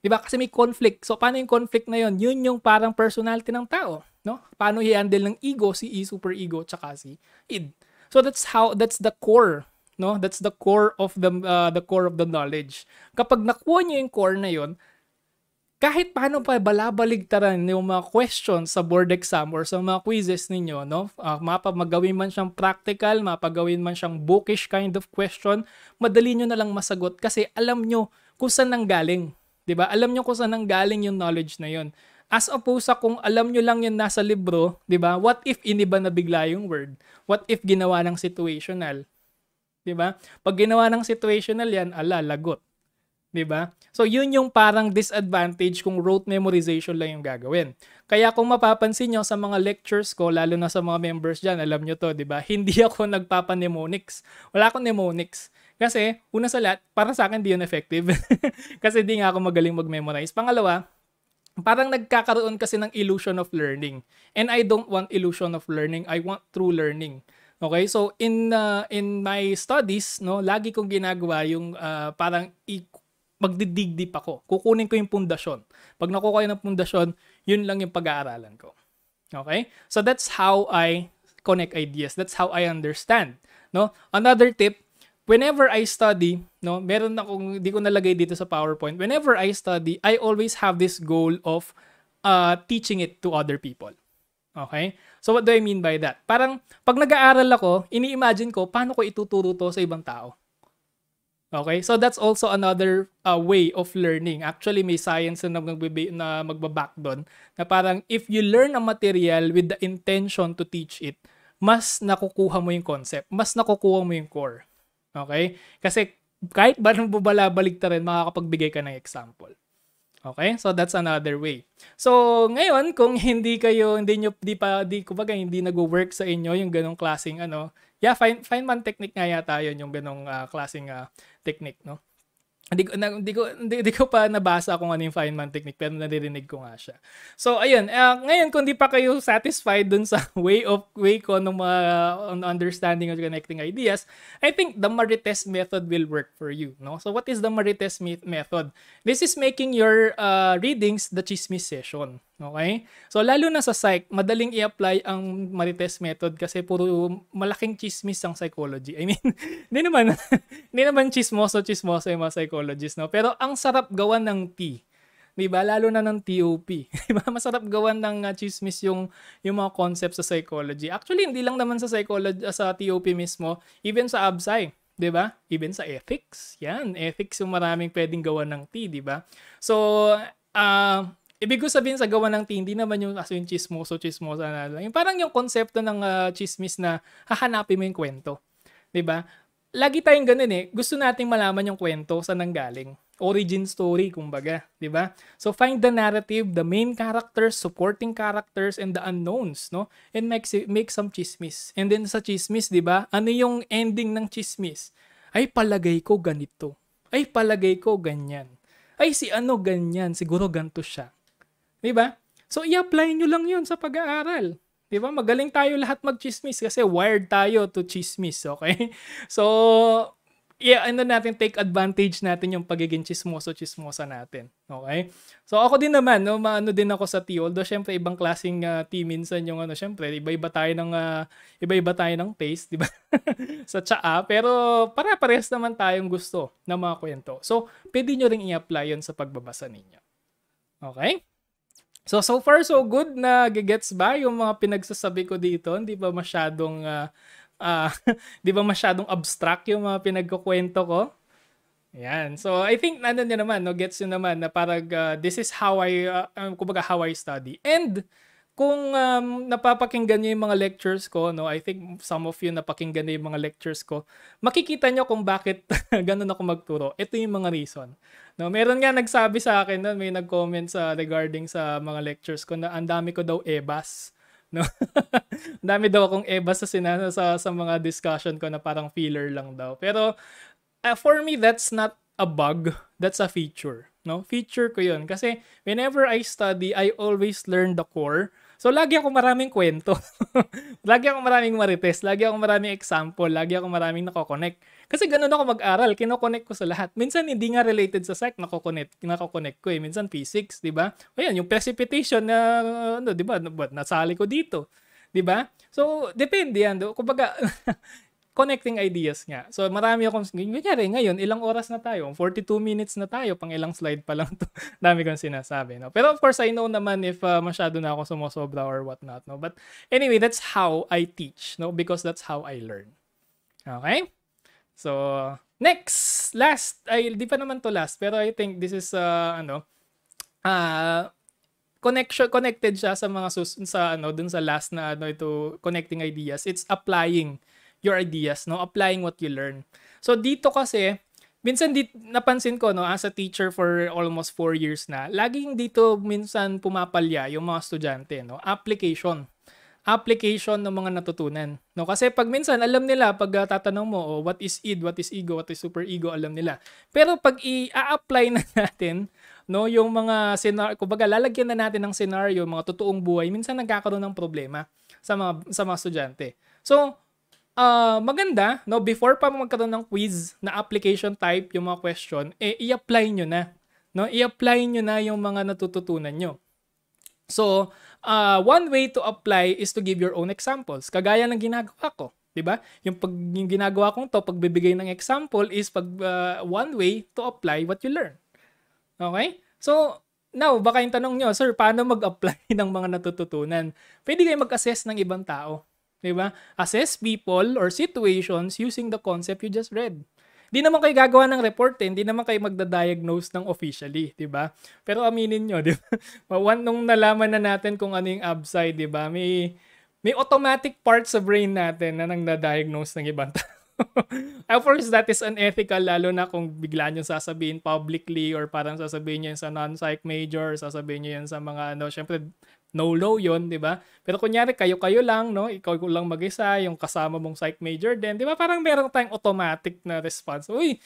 Diba? Kasi may conflict. So, paano yung conflict na yun? Yun yung parang personality ng tao. No? Paano i-handle ng ego, si E, super ego, tsaka si id. So that's how, that's the core, no? That's the core of the uh, the core of the knowledge. Kapag nakuha niyo yung core na yon, kahit paano pa balabaligtaran yung mga questions sa board exam or sa mga quizzes ninyo, no? Uh, mapagawin man siyang practical, mapagawin man siyang bookish kind of question, madali niyo na lang masagot kasi alam niyo kung saan nanggaling, 'di ba? Alam niyo kung saan nanggaling yung knowledge na yon. As opposed sa kung alam nyo lang yun nasa libro, di ba? What if iniba na bigla yung word? What if ginawa ng situational? Di ba? Pag ginawa ng situational yan, ala, lagot. Di ba? So, yun yung parang disadvantage kung rote memorization lang yung gagawin. Kaya kung mapapansin nyo sa mga lectures ko, lalo na sa mga members dyan, alam nyo to, di ba? Hindi ako nagpapanemonics. Wala akong mnemonics. Kasi, una sa lahat, para sa akin di yun effective. Kasi di nga ako magaling mag-memorize. Pangalawa, parang nagkakaroon kasi ng illusion of learning. And I don't want illusion of learning. I want true learning. Okay, so in uh, in my studies, no, lagi kong ginagawa yung uh, parang magdidigdip ako. Kukunin ko yung pundasyon. Pag nakuha ko ng pundasyon, yun lang yung pag-aaralan ko. Okay? So that's how I connect ideas. That's how I understand, no? Another tip, whenever I study, no, meron akong di ko nalagay dito sa PowerPoint. Whenever I study, I always have this goal of uh, teaching it to other people. Okay? So what do I mean by that? Parang pag nag-aaral ako, ini-imagine ko paano ko ituturo to sa ibang tao. Okay? So that's also another uh, way of learning. Actually, may science na, na magbaback doon na parang if you learn a material with the intention to teach it, mas nakukuha mo yung concept, mas nakukuha mo yung core. Okay? Kasi kahit ba nang bubala-balik ta rin, makakapagbigay ka ng example. Okay? So that's another way. So ngayon, kung hindi kayo, hindi nyo, di pa, di, kumbaga, hindi nag-work sa inyo yung ganong klaseng ano, yeah, find, find man technique nga yata yun, yung ganong uh, klaseng uh, technique, no? Hindi ko, na, hindi, ko, hindi, hindi ko pa nabasa kung ano yung Feynman technique, pero naririnig ko nga siya. So, ayun. Uh, ngayon, kung di pa kayo satisfied dun sa way of way ko ng mga uh, understanding or connecting ideas, I think the Marites method will work for you, no? So, what is the Marites method? This is making your uh, readings the chismis session. Okay? So, lalo na sa psych, madaling i-apply ang Marites method kasi puro malaking chismis ang psychology. I mean, hindi naman, hindi naman chismoso-chismoso yung mga psychology. No? Pero ang sarap gawan ng T. Diba? Lalo na ng T O P. Diba? Masarap gawan ng uh, chismis yung, yung mga concepts sa psychology. Actually, hindi lang naman sa psychology, uh, sa T O P mismo, even sa ABSAI. Diba? Even sa ethics. Yan. Ethics yung maraming pwedeng gawan ng T. Diba? So, uh, ibig ko sabihin sa gawan ng T, hindi naman yung aso yung chismoso-chismosa na lang. Yung, parang yung konsepto ng uh, chismis na hahanapin mo yung kwento. Diba? Lagi tayong ganun eh. Gusto nating malaman yung kwento, saan nanggaling. Origin story, kumbaga. Diba? So, find the narrative, the main characters, supporting characters, and the unknowns, no? And make, make some chismis. And then sa chismis, diba? Ano yung ending ng chismis? Ay, palagay ko ganito. Ay, palagay ko ganyan. Ay, si ano ganyan. Siguro ganito siya. Diba? So, i-apply nyo lang yun sa pag-aaral. Diba? Magaling tayo lahat mag-chismis kasi wired tayo to chismis, okay? So, yeah, ano natin, take advantage natin yung pagiging chismoso-chismosa natin, okay? So, ako din naman, no, maano din ako sa T, although syempre ibang klaseng uh, T minsan yung ano, syempre, iba-iba tayo ng, uh, iba-iba tayo ng taste, diba? Sa tsaa, pero para-pares naman tayong gusto ng mga kwento. So, pwede nyo rin i-apply yun sa pagbabasa ninyo, okay? So, so far, so good na gets ba yung mga pinagsasabi ko dito? Hindi ba masyadong, uh, uh, di ba masyadong abstract yung mga pinagkukwento ko? Yan. So, I think, ano nyo naman, no? Gets nyo naman na parang, uh, this is how I, uh, um, kumbaga, how I study. And, kung um, napapakinggan nyo yung mga lectures ko, no, I think some of you napakinggan nyo yung mga lectures ko, makikita nyo kung bakit ganun ako magturo. Ito yung mga reason. No, meron nga nagsabi sa akin, no, may nag-comment sa, regarding sa mga lectures ko na ang dami ko daw ebas. No? Ang dami daw akong ebas sa, sinasa, sa, sa mga discussion ko na parang filler lang daw. Pero uh, for me, that's not a bug. That's a feature. No? Feature ko yun. Kasi whenever I study, I always learn the core. So, lagi akong maraming kwento. Lagi akong maraming marites. Lagi akong maraming example. Lagi akong maraming nakokonek. Kasi ganun ako mag-aral. Kinokonek ko sa lahat. Minsan, hindi nga related sa psych. Nakokonek, nakokonek ko eh. Minsan, physics, diba? Ayan, yung precipitation na, ano, diba? Nasali ko dito. Diba? So, depende yan. Kumbaga, connecting ideas nga. So, marami akong, kunyari, ngayon, ilang oras na tayo? forty-two minutes na tayo. Pang ilang slide pa lang to. Dami kong sinasabi. No? Pero of course, I know naman if uh, masyado na ako sumosobra or whatnot. No? But anyway, that's how I teach. No? Because that's how I learn. Okay? So, next, last, ay, di pa naman to last. Pero I think this is, uh, ano, ah, uh, connection connected siya sa mga sus sa ano dun sa last na ano ito connecting ideas. It's applying your ideas, no, applying what you learn. So dito kasi minsan dito, napansin ko, no, as a teacher for almost four years na, laging dito minsan pumapalya yung mga estudyante, no, application. Application ng mga natutunan, no, kasi pag minsan alam nila pag uh, tatanong mo, oh, what is id, what is ego, what is superego, alam nila. Pero pag i-apply na natin, no, yung mga scenario, kumbaga lalagyan na natin ng scenario, mga totoong buhay, minsan nagkakaroon ng problema sa mga sa mga estudyante. So uh, maganda, no, before pa magkaroon ng quiz na application type yung mga question, eh, i-apply nyo na. No? I-apply nyo na yung mga natututunan nyo. So, uh, one way to apply is to give your own examples. Kagaya ng ginagawa ko. Diba? Yung, pag, yung ginagawa kong to, pagbibigay ng example is pag, uh, one way to apply what you learn. Okay? So, now, baka yung tanong nyo, sir, paano mag-apply ng mga natututunan? Pwede kayo mag-assess ng ibang tao. Diba? Assess people or situations using the concept you just read. Di naman kayo gagawa ng report, eh. Hindi naman kayo magda-diagnose ng officially, di ba? Pero aminin nyo, di ba? Nung nalaman na natin kung ano yung absai, di ba? May, may automatic part sa brain natin na nagda-diagnose ng ibang tao. Of course, that is unethical, lalo na kung bigla nyo sasabihin publicly or parang sasabihin nyo yun sa non-psych major, sasabihin nyo yun sa mga ano, syempre, no-low yun, di ba? Pero kunyari, kayo-kayo lang, no? Ikaw lang mag-isa, yung kasama mong psych major din, di ba? Parang meron tayong automatic na response. Uy,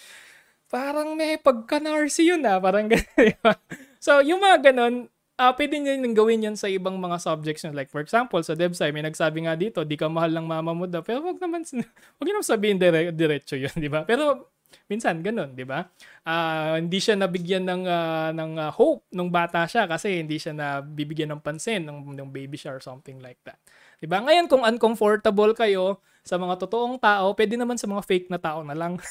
parang may pagka-narcy yun, ah. Parang gano'n, di ba? So, yung mga ganun, Uh, pwede nyo yung gawin yun sa ibang mga subjects nyo. Like for example, sa DEBSAI, may nagsabi nga dito, di ka mahal ng mama mo daw. Pero wag naman, wag naman sabihin dire diretso yun, di ba? Pero minsan, ganun, di ba? Uh, hindi siya nabigyan ng, uh, ng uh, hope nung bata siya kasi hindi siya nabibigyan ng pansin ng, ng baby siya or something like that. Di ba? Ngayon, kung uncomfortable kayo sa mga totoong tao, pwede naman sa mga fake na tao na lang.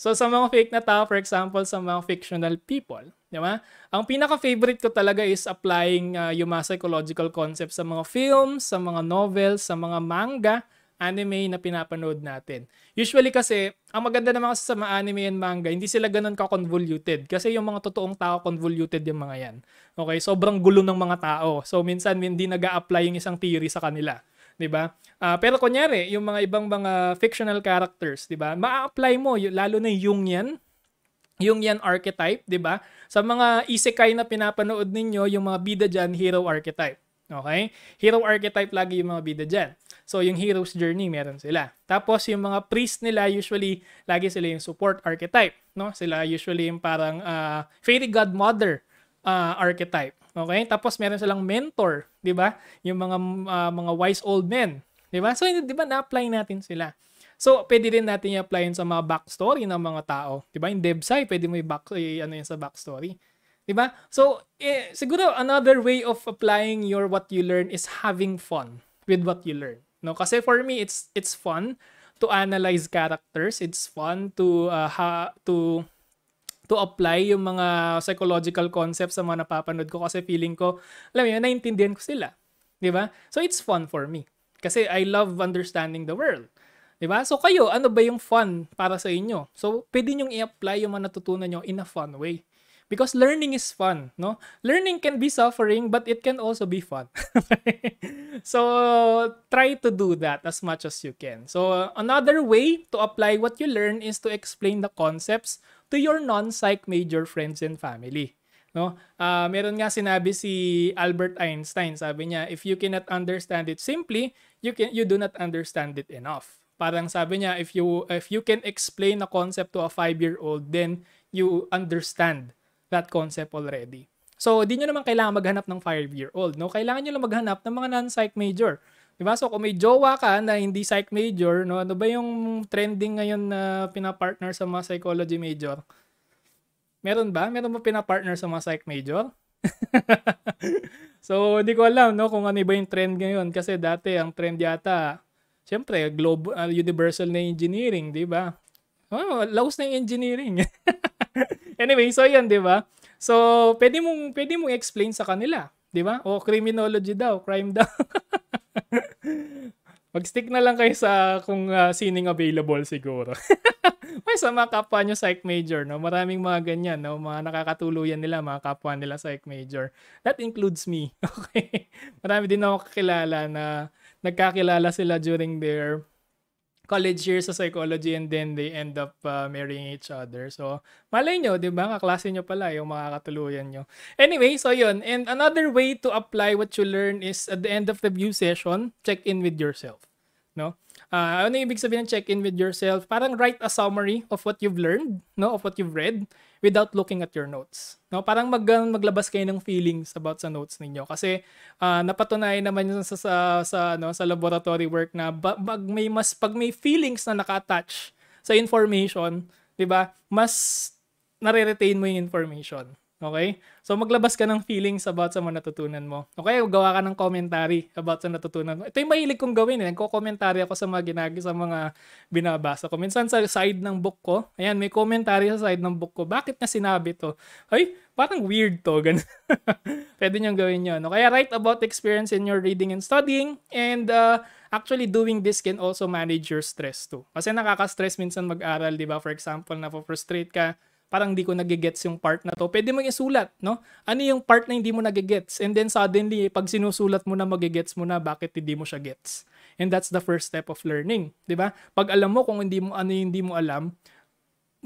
So, sa mga fake na tao, for example, sa mga fictional people, diba? Ang pinaka-favorite ko talaga is applying uh, yung mga psychological concepts sa mga films, sa mga novels, sa mga manga, anime na pinapanood natin. Usually kasi, ang maganda naman kasi sa mga anime and manga, hindi sila ganun ka-convoluted. Kasi yung mga totoong tao, convoluted yung mga yan. Okay? Sobrang gulo ng mga tao. So, minsan hindi nag-a-apply yung isang theory sa kanila. Diba? Uh, pero kunyari, yung mga ibang mga fictional characters, diba? Ma-apply mo, lalo na yung yan, yung yan archetype, di ba? Sa mga isekai na pinapanood ninyo, yung mga bida dyan, hero archetype. Okay? Hero archetype lagi yung mga bida dyan. So, yung hero's journey, meron sila. Tapos, yung mga priest nila, usually, lagi sila yung support archetype. No? Sila usually yung parang uh, fairy godmother uh, archetype. Okay? Tapos, meron silang mentor, di ba? Yung mga, uh, mga wise old men. Di ba? So, di ba, na-apply natin sila. So, pwede rin natin i-applyin sa mga backstory ng mga tao. Diba? Yung DEBSAI, pwede mo i-back, ano yun sa backstory. Diba? So, eh, siguro another way of applying your what you learn is having fun with what you learn. No? Kasi for me, it's it's fun to analyze characters. It's fun to uh, ha, to to apply yung mga psychological concepts sa mga napapanood ko kasi feeling ko, alam mo yun, naiintindihan ko sila. Diba? So, it's fun for me. Kasi I love understanding the world. Diba? So kayo, ano ba yung fun para sa inyo? So pwede nyong i-apply yung mga natutunan nyo in a fun way. Because learning is fun, no? Learning can be suffering but it can also be fun. So try to do that as much as you can. So another way to apply what you learn is to explain the concepts to your non-psych major friends and family. No? Uh, meron nga sinabi si Albert Einstein, sabi niya, if you cannot understand it simply, you can you do not understand it enough. Parang sabi niya, if you if you can explain a concept to a five-year-old, then you understand that concept already. So, di nyo naman kailangan maghanap ng five-year-old, no? Kailangan nyo lang maghanap ng mga non-psych major. Diba? So, kung may jowa ka na hindi psych major, no? Ano ba yung trending ngayon na pinapartner sa mga psychology major? Meron ba? Meron ba pinapartner sa mga psych major? So, hindi ko alam, no? Kung ano ba yung trend ngayon. Kasi dati, ang trend yata... Siyempre, global, uh, universal na engineering, di ba? Oh, laos na yung engineering. Anyway, so yan, di ba? So, pwede mong, pwede mong explain sa kanila, di ba? O, criminology daw, crime daw. Mag-stick na lang kayo sa kung uh, sining available siguro. May sa mga kapwa nyo psych major, no? Maraming mga ganyan, no? Mga nakakatuluyan nila, mga kapwa nila psych major. That includes me, okay? Marami din ako kakilala na nagkakilala sila during their college years sa psychology and then they end up uh, marrying each other. So, malay nyo, di ba? Kaklase nyo pala yung makakatuluyan nyo. Anyway, so yun. And another way to apply what you learn is at the end of the review session, check in with yourself. No? Uh, ano ibig sabihin ng check-in with yourself? Parang write a summary of what you've learned, no, of what you've read without looking at your notes. No, parang mag maglabas kayo ng feelings about sa notes ninyo kasi uh, napatunayan naman yun sa sa sa, no, sa laboratory work na pag may mas pag may feelings na naka-attach sa information, 'di ba? Mas nare-retain mo yung information. Okay? So maglabas ka ng feelings about sa mga natutunan mo. Okay? Gawa ka ng commentary about sa natutunan mo. Ito yung mahilig kong gawin. Eh. Nagko-commentary ako sa mga ginagi sa mga binabasa ko. Minsan sa side ng book ko, ayan, may commentary sa side ng book ko. Bakit na sinabi to? Ay, parang weird to. Ganun. Pwede niyong gawin yun. Okay? Write about experience in your reading and studying. And uh, actually doing this can also manage your stress too. Kasi nakaka-stress minsan mag-aral, di ba? For example, na-frustrate ka. Parang di ko nagigets yung part na to. Pwede mong isulat, no? Ano yung part na hindi mo nagigets? And then suddenly, pag sinusulat mo na, magigets mo na bakit hindi mo siya gets. And that's the first step of learning, di ba? Pag alam mo kung hindi mo ano yung hindi mo alam,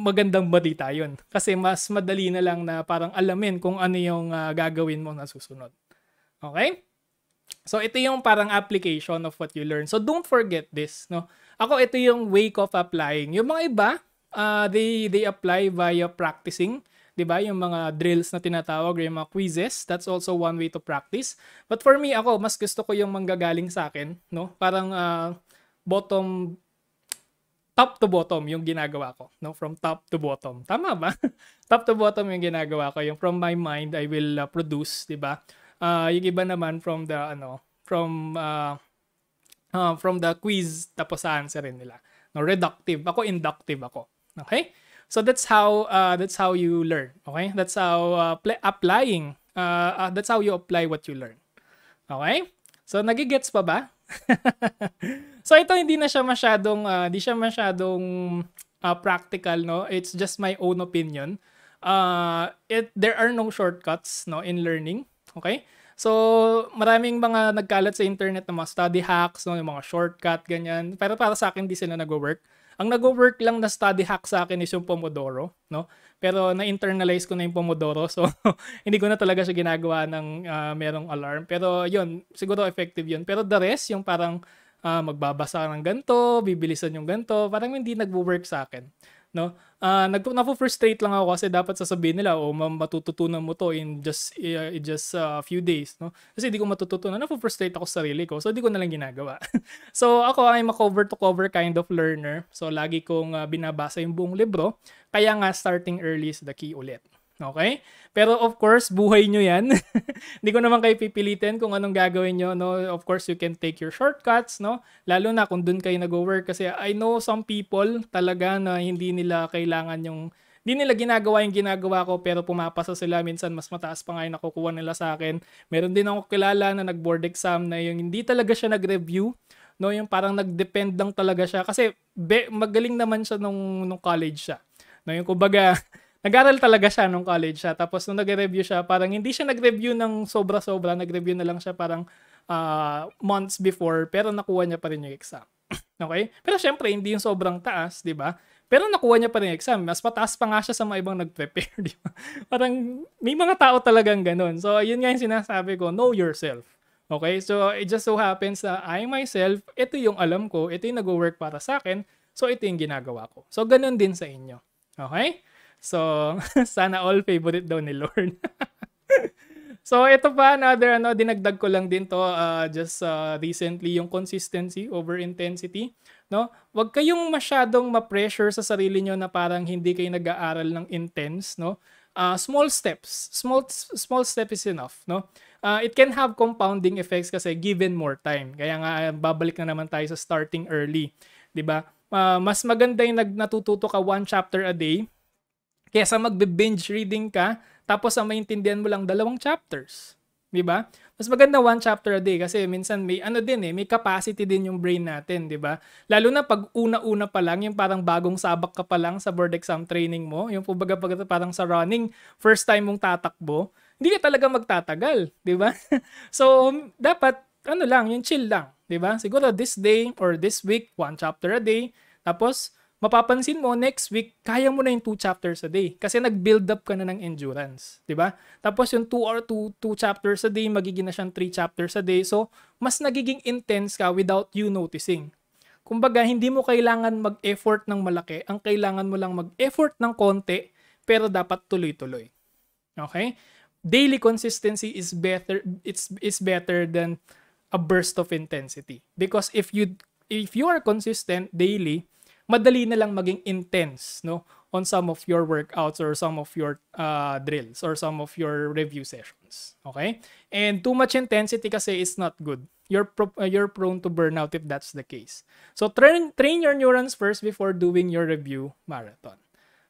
magandang balita yun. Kasi mas madali na lang na parang alamin kung ano yung uh, gagawin mo na susunod. Okay? So ito yung parang application of what you learn. So don't forget this, no? Ako, ito yung way of applying. Yung mga iba, Uh, they, they apply via practicing, di ba? Yung mga drills na tinatawag, yung mga quizzes, that's also one way to practice. But for me, ako, mas gusto ko yung manggagaling sa akin, no? Parang uh, bottom, top to bottom yung ginagawa ko, no? From top to bottom. Tama ba? Top to bottom yung ginagawa ko. Yung from my mind, I will uh, produce, di ba? Uh, yung iba naman from the, ano, from, uh, uh, from the quiz, tapos sa answerin nila. No, reductive. Ako, inductive ako. Okay? So that's how uh, that's how you learn. Okay? That's how uh, pl- applying uh, uh, that's how you apply what you learn. Okay? So nagigets pa ba? So ito hindi na siya masyadong uh, hindi siya masyadong uh, practical, no? It's just my own opinion. Uh it there are no shortcuts, no, in learning. Okay? So, maraming mga nagkalat sa internet na mga study hacks, no, yung mga shortcut, ganyan. Pero para sa akin, di sila nag-work. Ang nag-work lang na study hack sa akin is yung Pomodoro, no? Pero na-internalize ko na yung Pomodoro, so hindi ko na talaga siya ginagawa ng uh, merong alarm. Pero yun, siguro effective yun. Pero the rest, yung parang uh, magbabasa ng ganito, bibilisan yung ganito, parang hindi nag-work sa akin, no? Uh, Nag-frustrate lang ako kasi dapat sasabihin nila, oh, matututunan mo to in just uh, in just a uh, few days, no? Kasi hindi ko matututunan, na-frustrate ako sa sarili ko, so hindi ko na lang ginagawa. So ako, I'm a cover-to-cover kind of learner, so lagi kong uh, binabasa yung buong libro, kaya nga starting early is the key ulit. Okay? Pero of course, buhay nyo yan. Hindi ko naman kayo pipilitin kung anong gagawin nyo, no? Of course, you can take your shortcuts, no? Lalo na kung dun kayo nag-work. Kasi I know some people talaga na hindi nila kailangan yung... Hindi nila ginagawa yung ginagawa ko pero pumapasa sila. Minsan, mas mataas pa nga yung nakukuha nila sa akin. Meron din ako kilala na nag-board exam na yung hindi talaga siya nag-review, no? Yung parang nag-depend lang talaga siya. Kasi be, magaling naman siya nung, nung college siya, no? Yung kumbaga... Nag-aral talaga siya nung college siya. Tapos nung nag-review siya, parang hindi siya nag-review ng sobra-sobra. Nag-review na lang siya parang uh, months before. Pero nakuha niya pa rin yung exam. Okay? Pero syempre, hindi yung sobrang taas, di ba? Pero nakuha niya pa rin yung exam. Mas pataas pa nga siya sa mga ibang nag-prepare, di ba? Parang may mga tao talagang ganun. So, yun nga yung sinasabi ko, know yourself. Okay? So, it just so happens na I myself, ito yung alam ko, ito yung nag-work para sa akin, so ito yung ginagawa ko. So, ganun din sa inyo. Okay? So, sana all favorite daw ni Lord. So, ito pa, another, ano, dinagdag ko lang din to uh, just uh, recently, yung consistency over intensity, no? Huwag kayong masyadong ma-pressure sa sarili nyo na parang hindi kayo nag-aaral ng intense, no? Uh, small steps. Small small step is enough, no? Uh, it can have compounding effects kasi given more time. Kaya nga, babalik na naman tayo sa starting early, di ba? Uh, mas maganda yung natututo ka one chapter a day, kesa magbe-binge reading ka, tapos ang maintindihan mo lang dalawang chapters. Di ba? Mas maganda one chapter a day kasi minsan may ano din eh, may capacity din yung brain natin, di ba? Lalo na pag una-una pa lang, yung parang bagong sabak ka pa lang sa board exam training mo, yung pubaga parang sa running, first time mong tatakbo, hindi ka talaga magtatagal, di ba? So, dapat, ano lang, yung chill lang, di ba? Siguro this day or this week, one chapter a day, tapos, mapapansin mo, next week, kaya mo na yung two chapters a day. Kasi nag-build up ka na ng endurance. Diba? Tapos yung two or two, two chapters a day, magiging na siyang three chapters a day. So, mas nagiging intense ka without you noticing. Kumbaga, hindi mo kailangan mag-effort ng malaki. Ang kailangan mo lang mag-effort ng konti, pero dapat tuloy-tuloy. Okay? Daily consistency is better, it's, is better than a burst of intensity. Because if you, if you are consistent daily, madali na lang maging intense, no? On some of your workouts or some of your uh, drills or some of your review sessions. Okay? And too much intensity kasi is not good. You're, pro you're prone to burnout if that's the case. So, train, train your neurons first before doing your review marathon.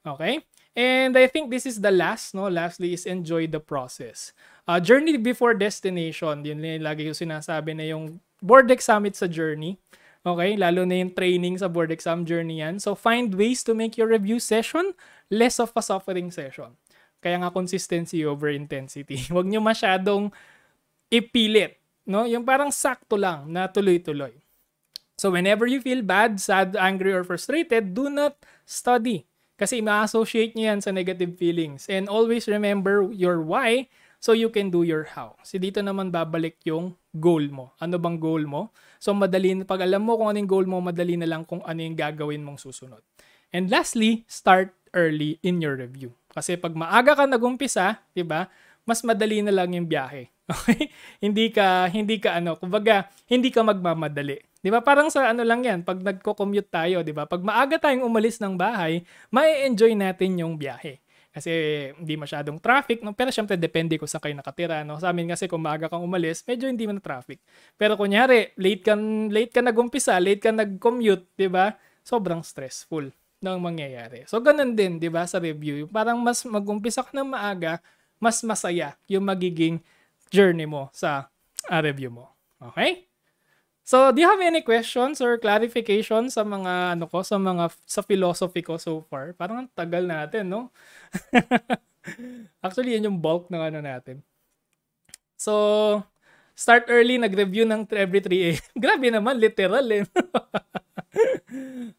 Okay? And I think this is the last, no? Lastly is enjoy the process. Uh, journey before destination. Yun lagi yung sinasabi na yung board exam sa journey. Okay? Lalo na yung training sa board exam journey yan. So, find ways to make your review session less of a suffering session. Kaya nga consistency over intensity. Huwag nyo masyadong ipilit. No, yung parang sakto lang na tuloy-tuloy. So whenever you feel bad, sad, angry, or frustrated, do not study. Kasi ma-associate niyo yan sa negative feelings. And always remember your why so you can do your how. So dito naman babalik yung goal mo. Ano bang goal mo? So madali na, pag alam mo kung anong goal mo, madali na lang kung ano yung gagawin mong susunod. And lastly, start early in your review. Kasi pag maaga ka nag-umpisa, di ba? Mas madali na lang yung biyahe. Okay? Hindi ka, hindi ka ano, kumbaga, hindi ka magmamadali. Di ba? Parang sa ano lang yan, pag nagko-commute tayo, di ba? Pag maaga tayong umalis ng bahay, ma-enjoy natin yung biyahe. Kasi hindi masyadong traffic, no? Pero syempre, depende ko sa kayo nakatira. No? Sa amin kasi, kung maaga kang umalis, medyo hindi man traffic. Pero kunyari, late ka, late ka nag-umpisa, late ka nag-commute, di ba? Sobrang stressful na ang mangyayari. So, ganun din, di ba, sa review. Parang mas mag-umpisa ka ng maaga, mas masaya yung magiging journey mo sa uh, review mo. Okay? So, do you have any questions or clarifications sa mga ano ko, sa mga sa philosophy ko so far? Parang tagal natin, no? Actually, yun yung bulk ng ano natin. So, start early, nag-review ng every three A M. Grabe naman, literal eh.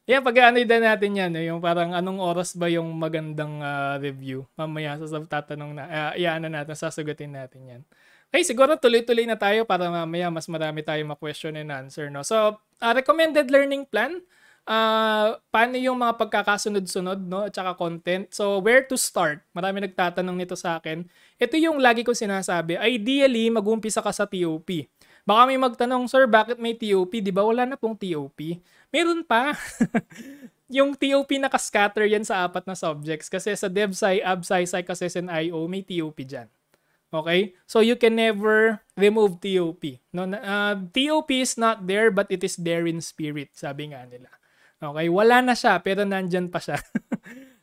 Yeah, pag-ano natin yan, yung parang anong oras ba yung magandang uh, review. Mamaya sasagutin na, uh, iyan na natin, sasagutin natin yan. Okay, siguro tuloy-tuloy na tayo para mamaya mas marami tayong ma-question and answer, no? So, uh, recommended learning plan, uh, paano yung mga pagkakasunod-sunod, no? At saka content. So, where to start? Marami nagtatanong nito sa akin. Ito yung lagi ko sinasabi, ideally, mag-umpisa ka sa T O P. Baka may magtanong, sir, bakit may T O P? Di ba wala na pong T O P? Meron pa. Yung T O P nakascatter yan sa apat na subjects. Kasi sa DEBSAI, ABSAI, Psychosis, and I O, may T O P dyan. Okay? So you can never remove T O P. No, uh, T O P is not there, but it is there in spirit, sabi nga nila. Okay? Wala na siya, pero nandyan pa siya.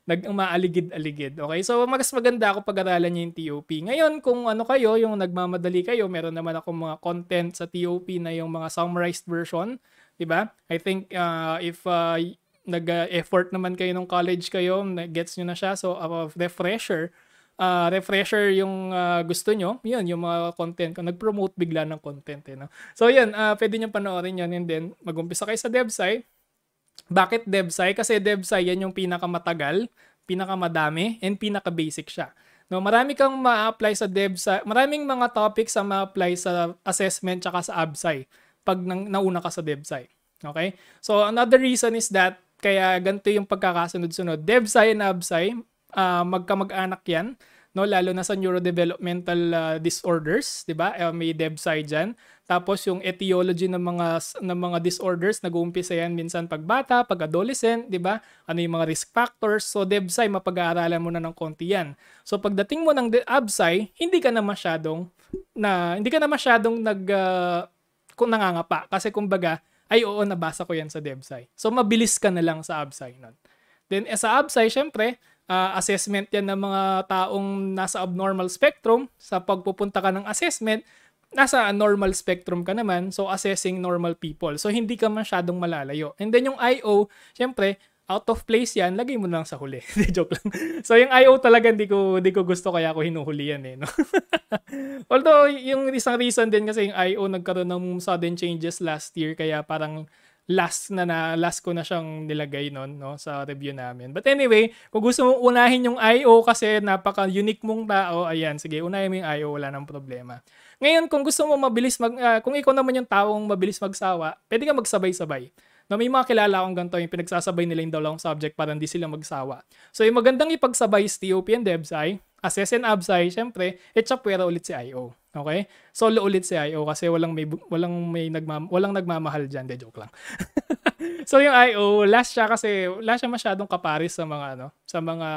Nag-umaaligid-aligid. Okay? So, mas maganda ako pag-aralan niyo yung T O P. Ngayon, kung ano kayo, yung nagmamadali kayo, meron naman akong mga content sa T O P na yung mga summarized version. Diba? I think, uh, if uh, nag-effort naman kayo nung college kayo, gets nyo na siya. So, uh, refresher. Uh, refresher yung uh, gusto nyo. Yun, yung mga content ko. Nag-promote bigla ng content. Eh, no? So, yun. Uh, pwede nyo panoorin yun. And then, mag-umpisa kayo sa DEBSAI. Bakit DEBSAI? Kasi DEBSAI yan yung pinakamatagal, pinakamadami, and pinaka-basic siya. No, marami kang ma-apply sa DEBSAI, maraming mga topics sa ma-apply sa assessment tsaka sa ABSAI pag nauna ka sa DEBSAI. Okay? So, another reason is that kaya ganito yung pagkakasunod-sunod. DEBSAI and ABSAI, uh, magkamag-anak yan. No, lalo na sa neurodevelopmental uh, disorders, 'di ba? Uh, may DEBSAI diyan. Tapos yung etiology ng mga ng mga disorders, nag-uumpisa yan minsan pag bata, pag adolescent, 'di ba? Ano yung mga risk factors? So DEBSAI mapag-aaralan mo na ng konti yan. So pagdating mo ng ABSAI, hindi ka na masyadong na hindi ka na masyadong nag uh, kung nangangapa kasi kumbaga, ay oo, nabasa ko yan sa DEBSAI. So mabilis ka na lang sa ABSAI nun. Then eh, sa ABSAI, syempre, Uh, assessment yan ng mga taong nasa abnormal spectrum. Sa pagpupunta ka ng assessment, nasa normal spectrum ka naman. So, assessing normal people. So, hindi ka masyadong malalayo. And then, yung I O, syempre, out of place yan, lagay mo lang sa huli. Joke lang. So, yung I O talaga, hindi ko, hindi ko gusto kaya ako hinuhuli yan eh. No? Although, yung isang reason din kasi yung I O nagkaroon ng sudden changes last year. Kaya parang last na na last ko na siyang nilagay noon, no, sa review namin. But anyway, kung gusto mong unahin yung I O kasi napaka-unique mong tao, ayan, sige, unahin mo yung I O, wala nang problema. Ngayon, kung gusto mo mabilis mag uh, kung ikaw naman yung taong mabilis magsawa, pwede ka magsabay-sabay. na may mga kilala akong ganito, yung pinagsasabay nila yung dalawang subject para hindi sila magsawa. So yung magandang ipagsabay is T O P and DEBSAI, Assess and ABSAI, syempre, et sapwera ulit si I O. Okay? Solo ulit si I O kasi walang may walang may nagmam, walang nagmamahal diyan, de joke lang. So yung I O, last siya kasi wala siya masyadong kapares sa mga ano, sa mga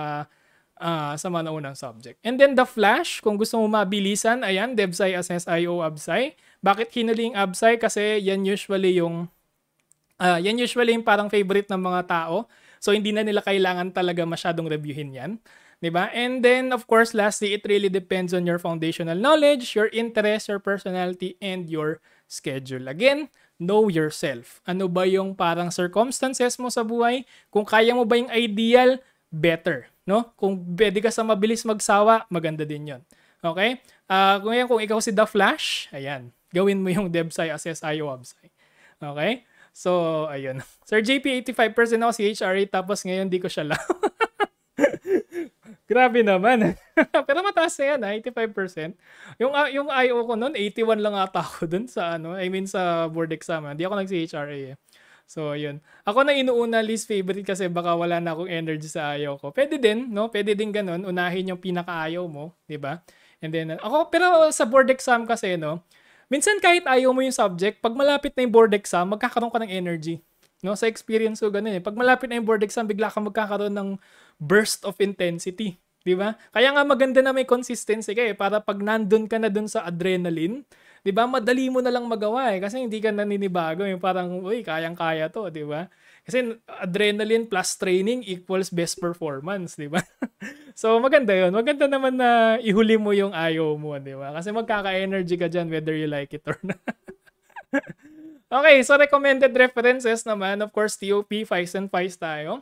uh, sa mga unang subject. And then the flash, kung gusto mo mabilisan, ayan, DEBSAI, Assess, I O, ABSAI. Bakit hinaling ABSAI? Kasi yan usually yung uh, yan usually yung parang favorite ng mga tao. So hindi na nila kailangan talaga masyadong reviewin yan. Diba? And then, of course, lastly, it really depends on your foundational knowledge, your interest, your personality, and your schedule. Again, know yourself. Ano ba yung parang circumstances mo sa buhay? Kung kaya mo ba yung ideal, better. No? Kung pwede ka sa mabilis magsawa, maganda din yun. Okay? Uh, kung, yan, kung ikaw si The Flash, ayan, gawin mo yung DEBSAI, Assess, I O, ABSAI. Okay? So, ayun. Sir J P, eighty-five percent ako si H R A, tapos ngayon di ko siya lang. Grabe naman. Pero mataas na yan, ha? eighty-five percent. Yung, uh, yung I O ko noon, eighty-one lang ata ako dun sa, ano, I mean, sa board exam. Hindi ako nag-H R A, eh. So, yun. Ako na inuuna, least favorite, kasi baka wala na akong energy sa I O ko. Pwede din, no? Pwede din ganun. Unahin yung pinaka-I O mo, di ba? And then, ako, pero sa board exam kasi, no? Minsan kahit I O mo yung subject, pag malapit na yung board exam, magkakaroon ka ng energy. No? Sa experience ko, ganun, eh. Pag malapit na yung board exam, bigla ka magkakaroon ng burst of intensity, di ba? Kaya nga maganda na may consistency ka, eh, para pag nandun ka na dun sa adrenaline, di ba? Madali mo na lang magawa, eh, kasi hindi ka naninibago, yung parang, uy, kayang-kaya to, di ba? Kasi adrenaline plus training equals best performance, di ba? So maganda yun. Maganda naman na ihuli mo yung I O mo, di ba? Kasi magkaka-energy ka dyan whether you like it or not. Okay, so recommended references naman, of course, T O P, Feist and Feist tayo.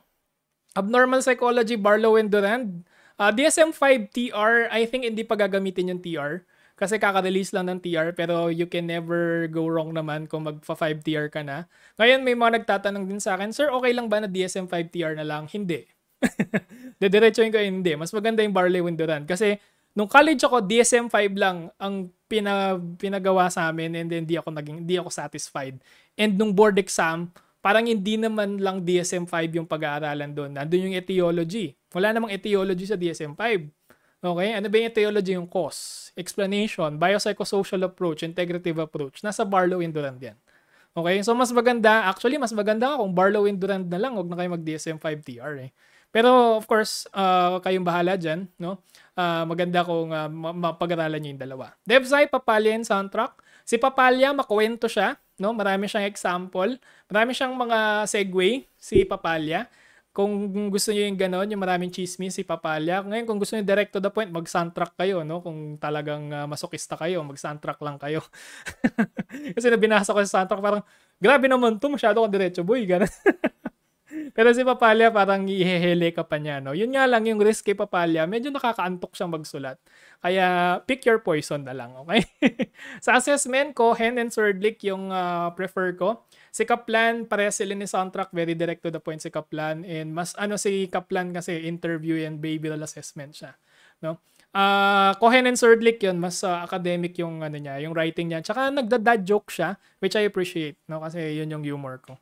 Abnormal Psychology, Barlow and Durand. Uh, D S M five T R, I think hindi pa gagamitin yung T R. Kasi kaka-release lang ng T R, pero you can never go wrong naman kung magpa-five T R ka na. Ngayon, may mga nagtatanong din sa akin, sir, okay lang ba na D S M five T R na lang? Hindi. Dediretsuhin ko, hindi. Mas maganda yung Barlow and Durand. Kasi nung college ako, D S M five lang ang pina pinagawa sa amin, and then di ako, naging, di ako satisfied. And nung board exam, parang hindi naman lang D S M five yung pag-aaralan doon. Nandun yung etiology. Wala namang etiology sa D S M five. Okay? Ano ba yung etiology? Yung cause, explanation, biopsychosocial approach, integrative approach. Nasa Barlow and Durand yan. Okay? So, mas maganda, actually, mas maganda kung Barlow and Durand na lang. Huwag na kayo mag-D S M five T R, eh. Pero, of course, uh, kayong bahala dyan. No? Uh, maganda kung uh, mapag-aralan nyo yung dalawa. DEBSAI, Papalia and Soundtrack. Si Papalia, makuwento siya. No, marami siyang example, marami siyang mga segue si Papalia. Kung gusto niyo yung gano'n, yung maraming chismis si Papalia. Ngayon kung gusto niyo direct to the point, mag-soundtrack kayo, no? Kung talagang uh, masokista kayo, mag-soundtrack lang kayo. Kasi nabinasa ko sa soundtrack, parang grabe naman 'to, masyado kang diretso, boy, ganun. Pero si Papalia parang ihehele ka pa niya, no? Yun nga lang yung risk kay Papalia, medyo nakakaantok siyang magsulat. Kaya pick your poison na lang, okay? Sa assessment, Cohen and Swerdlik yung uh, prefer ko. Si Kaplan, pare sila ni Soundtrack, very direct to the point si Kaplan. And mas ano si Kaplan kasi interview and behavioral assessment siya, no? Uh, Cohen and Swerdlik yun, mas uh, academic yung ano niya, yung writing niya. Tsaka nagda-dad joke siya, which I appreciate, no? Kasi yun yung humor ko.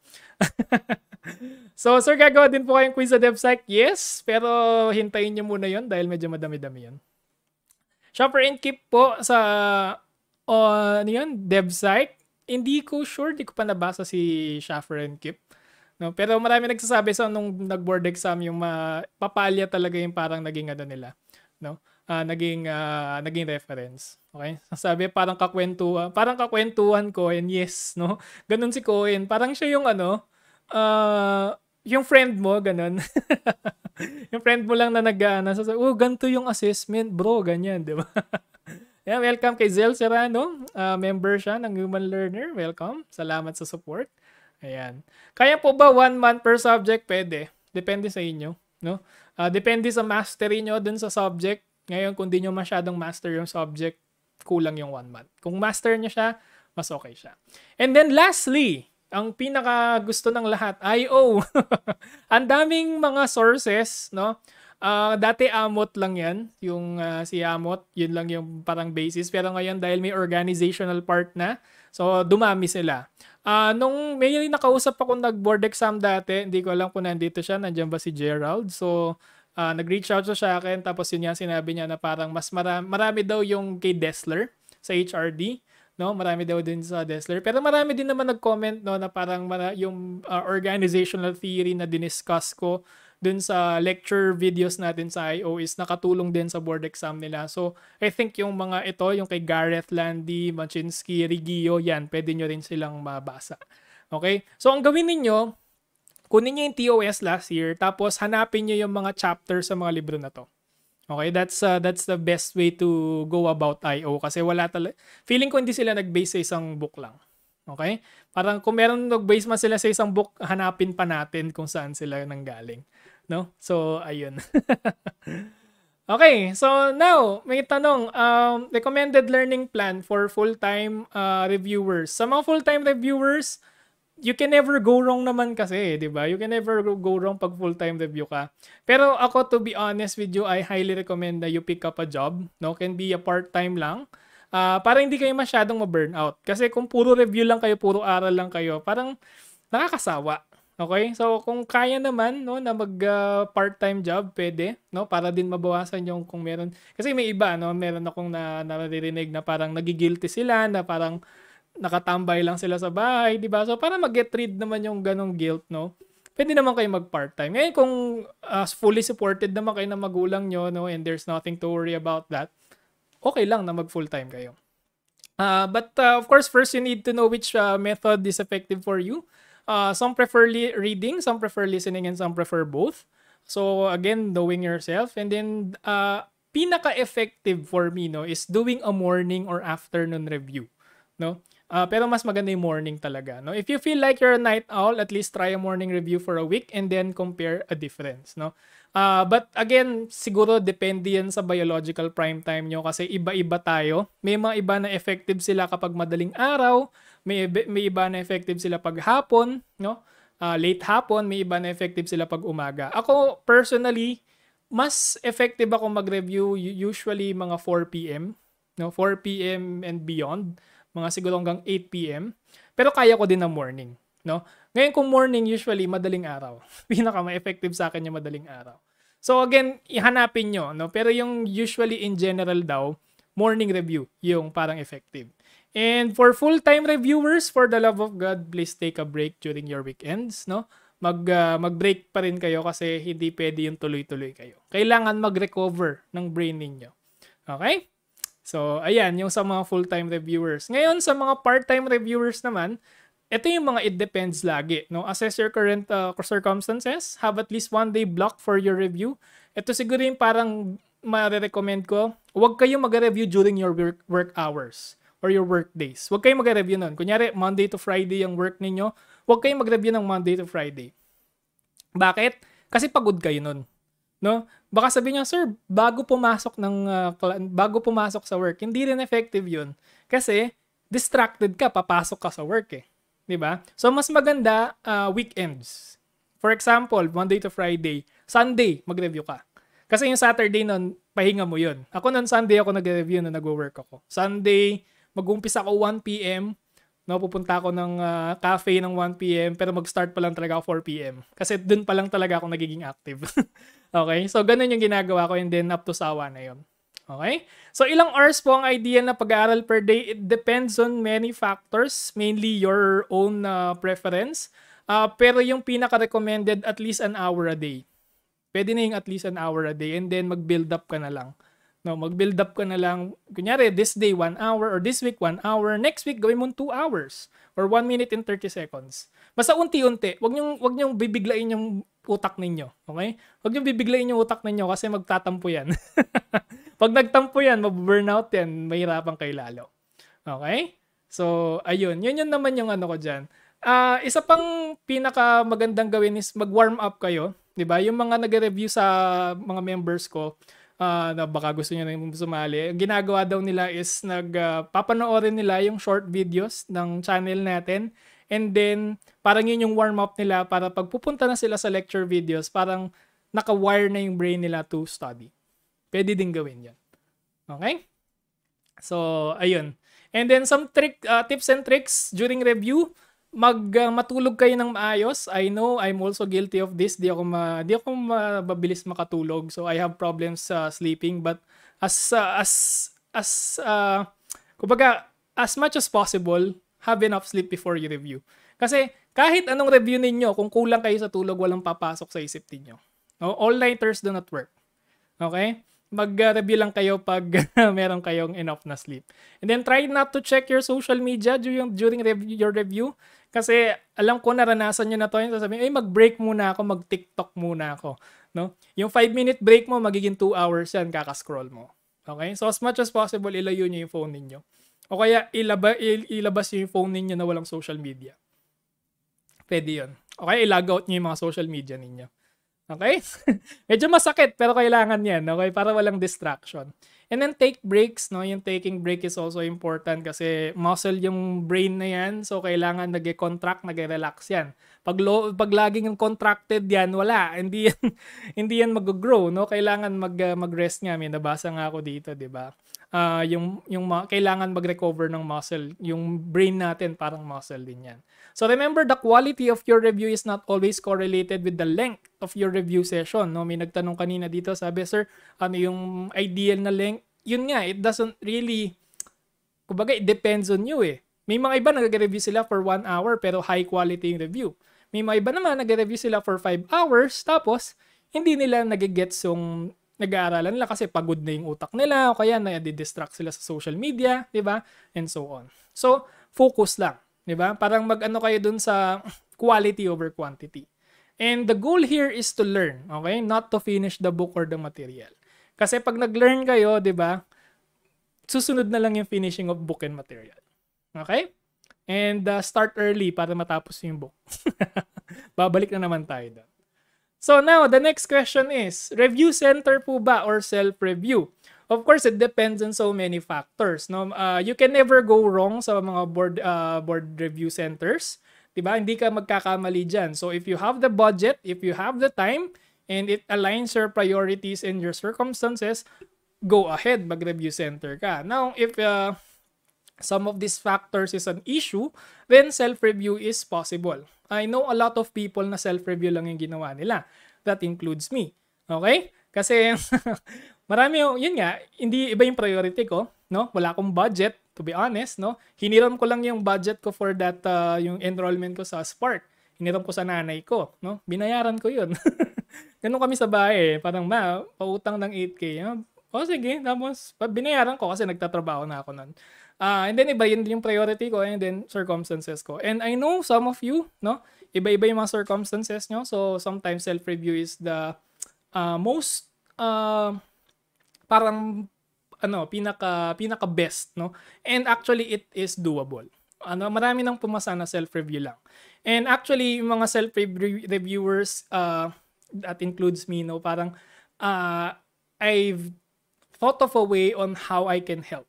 So, sir, gagawa din po kayong quiz sa DEBSAI? Yes, pero hintayin nyo muna yun dahil medyo madami-dami yun. Shaffer and Kip po sa uh, ano yun, DEBSAI. Hindi ko sure, di ko pa nabasa si Shaffer and Kip. No? Pero marami nagsasabi sa so, nung nag-board exam, yung uh, Papalia talaga yung parang naging ano nila. No? Uh, naging uh, naging reference. Okay? Sabi parang kakwentuhan, parang kakwentuhan ko, and yes, no. Ganun si Cohen, parang siya yung ano, uh, yung friend mo ganun. Yung friend mo lang na nag-aana sa, oh, ganito yung assessment, bro, ganyan, 'di ba? Yeah, welcome kay Zel Serrano, uh, member siya ng Human Learner. Welcome. Salamat sa support. Ayan. Kaya po ba one month per subject? Pwede. Depende sa inyo, no? Uh, depende sa mastery nyo dun sa subject. Ngayon, kung di nyo masyadong master yung subject, kulang yung one month. Kung master nyo siya, mas okay siya. And then lastly, ang pinaka gusto ng lahat, I O. Ang daming mga sources, no? Uh, dati amot lang yan, yung uh, si amot, yun lang yung parang basis. Pero ngayon dahil may organizational part na, so dumami sila. Uh, nung may nakausap ako nag-board exam dati, hindi ko alam kung nandito siya, nandiyan ba si Gerald? So uh, nag-reach out siya akin, tapos yun yan sinabi niya na parang mas marami, marami daw yung kay Desler sa H R D. No, marami daw din sa Desler. Pero marami din naman nag-comment no, na parang mara yung uh, organizational theory na diniscuss ko dun sa lecture videos natin sa I O is nakatulong din sa board exam nila. So, I think yung mga ito, yung kay Gareth, Landy, Machinsky, Rigio, yan, pwede nyo rin silang mabasa. Okay? So, ang gawin ninyo, kunin nyo yung T O S last year, tapos hanapin nyo yung mga chapter sa mga libro na to. Okay? That's, uh, that's the best way to go about I O kasi wala talaga. Feeling ko hindi sila nag-base sa isang book lang. Okay? Parang kung meron nag-base man sila sa isang book, hanapin pa natin kung saan sila nanggaling. No? So, ayun. Okay, so now, may tanong. Um, recommended learning plan for full-time uh, reviewers. Sa mga full-time reviewers, you can never go wrong naman kasi, di ba? You can never go wrong pag full-time review ka. Pero ako, to be honest with you, I highly recommend na you pick up a job. No? Can be a part-time lang. Uh, para hindi kayo masyadong ma-burnout. Kasi kung puro review lang kayo, puro aral lang kayo, parang nakakasawa. Okay? So, kung kaya naman no, na mag uh, part-time job, pwede. No? Para din mabawasan yung kung meron. Kasi may iba, no? Meron akong na, naririnig na parang nagigilty sila, na parang nakatambay lang sila sa bahay, di ba? So, para mag-get rid naman yung ganong guilt, no? Pwede naman kayo mag-part-time. Ngayon, kung uh, fully supported naman kayo ng magulang nyo, no? And there's nothing to worry about that, okay lang na mag-full-time kayo. Uh, but, uh, of course, first you need to know which uh, method is effective for you. Uh, some prefer reading, some prefer listening, and some prefer both. So, again, knowing yourself. And then, uh, pinaka-effective for me no, is doing a morning or afternoon review. No? Uh, pero mas maganda yung morning talaga. No? If you feel like you're a night owl, at least try a morning review for a week and then compare a difference. No? Uh, but again, siguro depende yan sa biological prime time nyo kasi iba-iba tayo. May mga iba na effective sila kapag madaling araw. May, may iba na effective sila pag hapon, no? Uh, late hapon, may iba na effective sila pag umaga. Ako, personally, mas effective ako mag-review usually mga four p m, no? four p m and beyond, mga siguro hanggang eight p m. Pero kaya ko din ng morning, no? Ngayon kung morning, usually, madaling araw. Pinaka-ma-effective sa akin yung madaling araw. So again, ihanapin nyo, no? Pero yung usually in general daw, morning review, yung parang effective. And for full-time reviewers, for the love of God, please take a break during your weekends, no? Mag, uh, mag-break pa rin kayo kasi hindi pwede yung tuloy-tuloy kayo. Kailangan mag-recover ng brain ninyo. Okay? So, ayan, yung sa mga full-time reviewers. Ngayon, sa mga part-time reviewers naman, ito yung mga it depends lagi, no? Assess your current uh, circumstances. Have at least one day block for your review. Ito siguro yung parang ma-recommend ko. Huwag kayong mag-review during your work, work hours. Or your work days. Huwag kayong mag-review nun. Kunyari, Monday to Friday yung work ninyo. Huwag kayong mag-review ng Monday to Friday. Bakit? Kasi pagod kayo nun. No? Baka sabihin nyo, sir, bago pumasok, ng, uh, bago pumasok sa work, hindi rin effective yun. Kasi, distracted ka, papasok ka sa work eh. Diba? So, mas maganda uh, weekends. For example, Monday to Friday. Sunday, mag-review ka. Kasi yung Saturday nun, pahinga mo yun. Ako nun, Sunday ako nag-review nung nag-work ako. Sunday, mag-umpisa ako one p m No, pupunta ako ng uh, cafe ng one p m Pero mag-start pa lang talaga ako four p m Kasi dun pa lang talaga ako nagiging active. Okay? So, ganun yung ginagawa ko and then up to sawa na yun. Okay? So, ilang hours po ang idea na pag-aaral per day? It depends on many factors. Mainly your own uh, preference. Uh, pero yung pinaka-recommended, at least an hour a day. Pwede na yung at least an hour a day and then mag-build up ka na lang. No, mag-build up ka na lang. Kunyari, this day, one hour, or this week, one hour. Next week, gawin mo two hours or one minute and thirty seconds. Basta unti-unti. Huwag niyong, huwag niyong bibiglain yung utak ninyo. Okay? Huwag niyong bibiglain yung utak ninyo kasi magtatampo yan. Pag nagtampo yan, mag-burnout yan, mahirapan kayo lalo. Okay? So, ayun. Yun yun naman yung ano ko dyan. Uh, isa pang pinaka magandang gawin is mag-warm up kayo. Diba? Yung mga nag-review sa mga members ko, Uh, na baka gusto nyo na sumali. Ang ginagawa daw nila is nagpapanoorin uh, nila yung short videos ng channel natin and then parang yun yung warm-up nila para pagpupunta na sila sa lecture videos, parang naka-wire na yung brain nila to study. Pwede din gawin yan. Okay? So, ayun. And then some trick, uh, tips and tricks during review. Mag uh, matulog kayo ng maayos. I know I'm also guilty of this. Di ako ma, di ako mabilis makatulog. So I have problems uh, sleeping, but as uh, as as uh, kumbaga, as much as possible, have enough sleep before you review. Kasi kahit anong review ninyo, kung kulang kayo sa tulog, walang papasok sa isip ninyo. No? All-nighters do not work. Okay? Mag-review lang kayo pag meron kayong enough na sleep. And then try not to check your social media during, during review, your review. Kasi alam ko naranasan nyo na to. Yung sasabihin, eh, mag-break muna ako, mag-TikTok muna ako. No? Yung five minute break mo, magiging two hours yan, kakascroll mo. Okay? So as much as possible, ilayo nyo yung phone ninyo. O kaya ilaba, il, ilabas nyo yung phone ninyo na walang social media. Pwede yun. Okay? Ilag out nyo yung mga social media ninyo. Okay? Medyo masakit pero kailangan 'yan, okay? Para walang distraction. And then take breaks, no? Yung taking break is also important kasi muscle yung brain na 'yan. So kailangan nag-contract, nag-relax 'yan. Pag low, pag laging contracted 'yan, wala. Hindi yan, hindi 'yan mag-grow, no? Kailangan mag uh, mag-rest nga. May nabasa nga ako dito, 'di ba? Uh, yung yung kailangan mag-recover ng muscle, yung brain natin parang muscle din 'yan. So remember, the quality of your review is not always correlated with the length of your review session, no? May nagtanong kanina dito, sabi, sir, ano yung ideal na length? Yun nga, it doesn't really, kumbaga, it depends on you eh. May mga iba nag-review sila for one hour pero high quality yung review. May mga iba naman nag-review sila for five hours tapos hindi nila nag-gets yung nag-aaralan nila kasi pagod na yung utak nila o kaya na-distract sila sa social media, di ba? And so on. So, focus lang, di ba? Parang mag-ano kayo dun sa quality over quantity. And the goal here is to learn, okay? Not to finish the book or the material. Kasi pag nag-learn kayo, di ba, susunod na lang yung finishing of book and material. Okay? And uh, start early para matapos yung book. Babalik na naman tayo doon. So now, the next question is, review center po ba or self-review? Of course, it depends on so many factors. No? Uh, you can never go wrong sa mga board, uh, board review centers. Diba? Hindi ka magkakamali dyan. So if you have the budget, if you have the time, and it aligns your priorities and your circumstances, go ahead, mag-review center ka. Now, if uh, some of these factors is an issue, then self-review is possible. I know a lot of people na self-review lang yung ginawa nila. That includes me. Okay? Kasi, marami yung, yun nga, hindi iba yung priority ko, no? Wala akong budget, to be honest, no? Hiniram ko lang yung budget ko for that, uh, yung enrollment ko sa Spark. Hiniram ko sa nanay ko, no? Binayaran ko yun. Ganun kami sa bahay, eh. Parang, ma, pautang ng eight K. No? O, sige, tapos, binayaran ko kasi nagtatrabaho na ako nun. Uh, and then iba yun yung priority ko and then circumstances ko. And I know some of you, no? Iba-iba yung mga circumstances nyo. So sometimes self-review is the uh, most uh, parang ano, pinaka pinaka best, no? And actually it is doable. Ano, marami nang pumasa na self-review lang. And actually yung mga self-reviewers uh, that includes me, no? Parang uh, I've thought of a way on how I can help.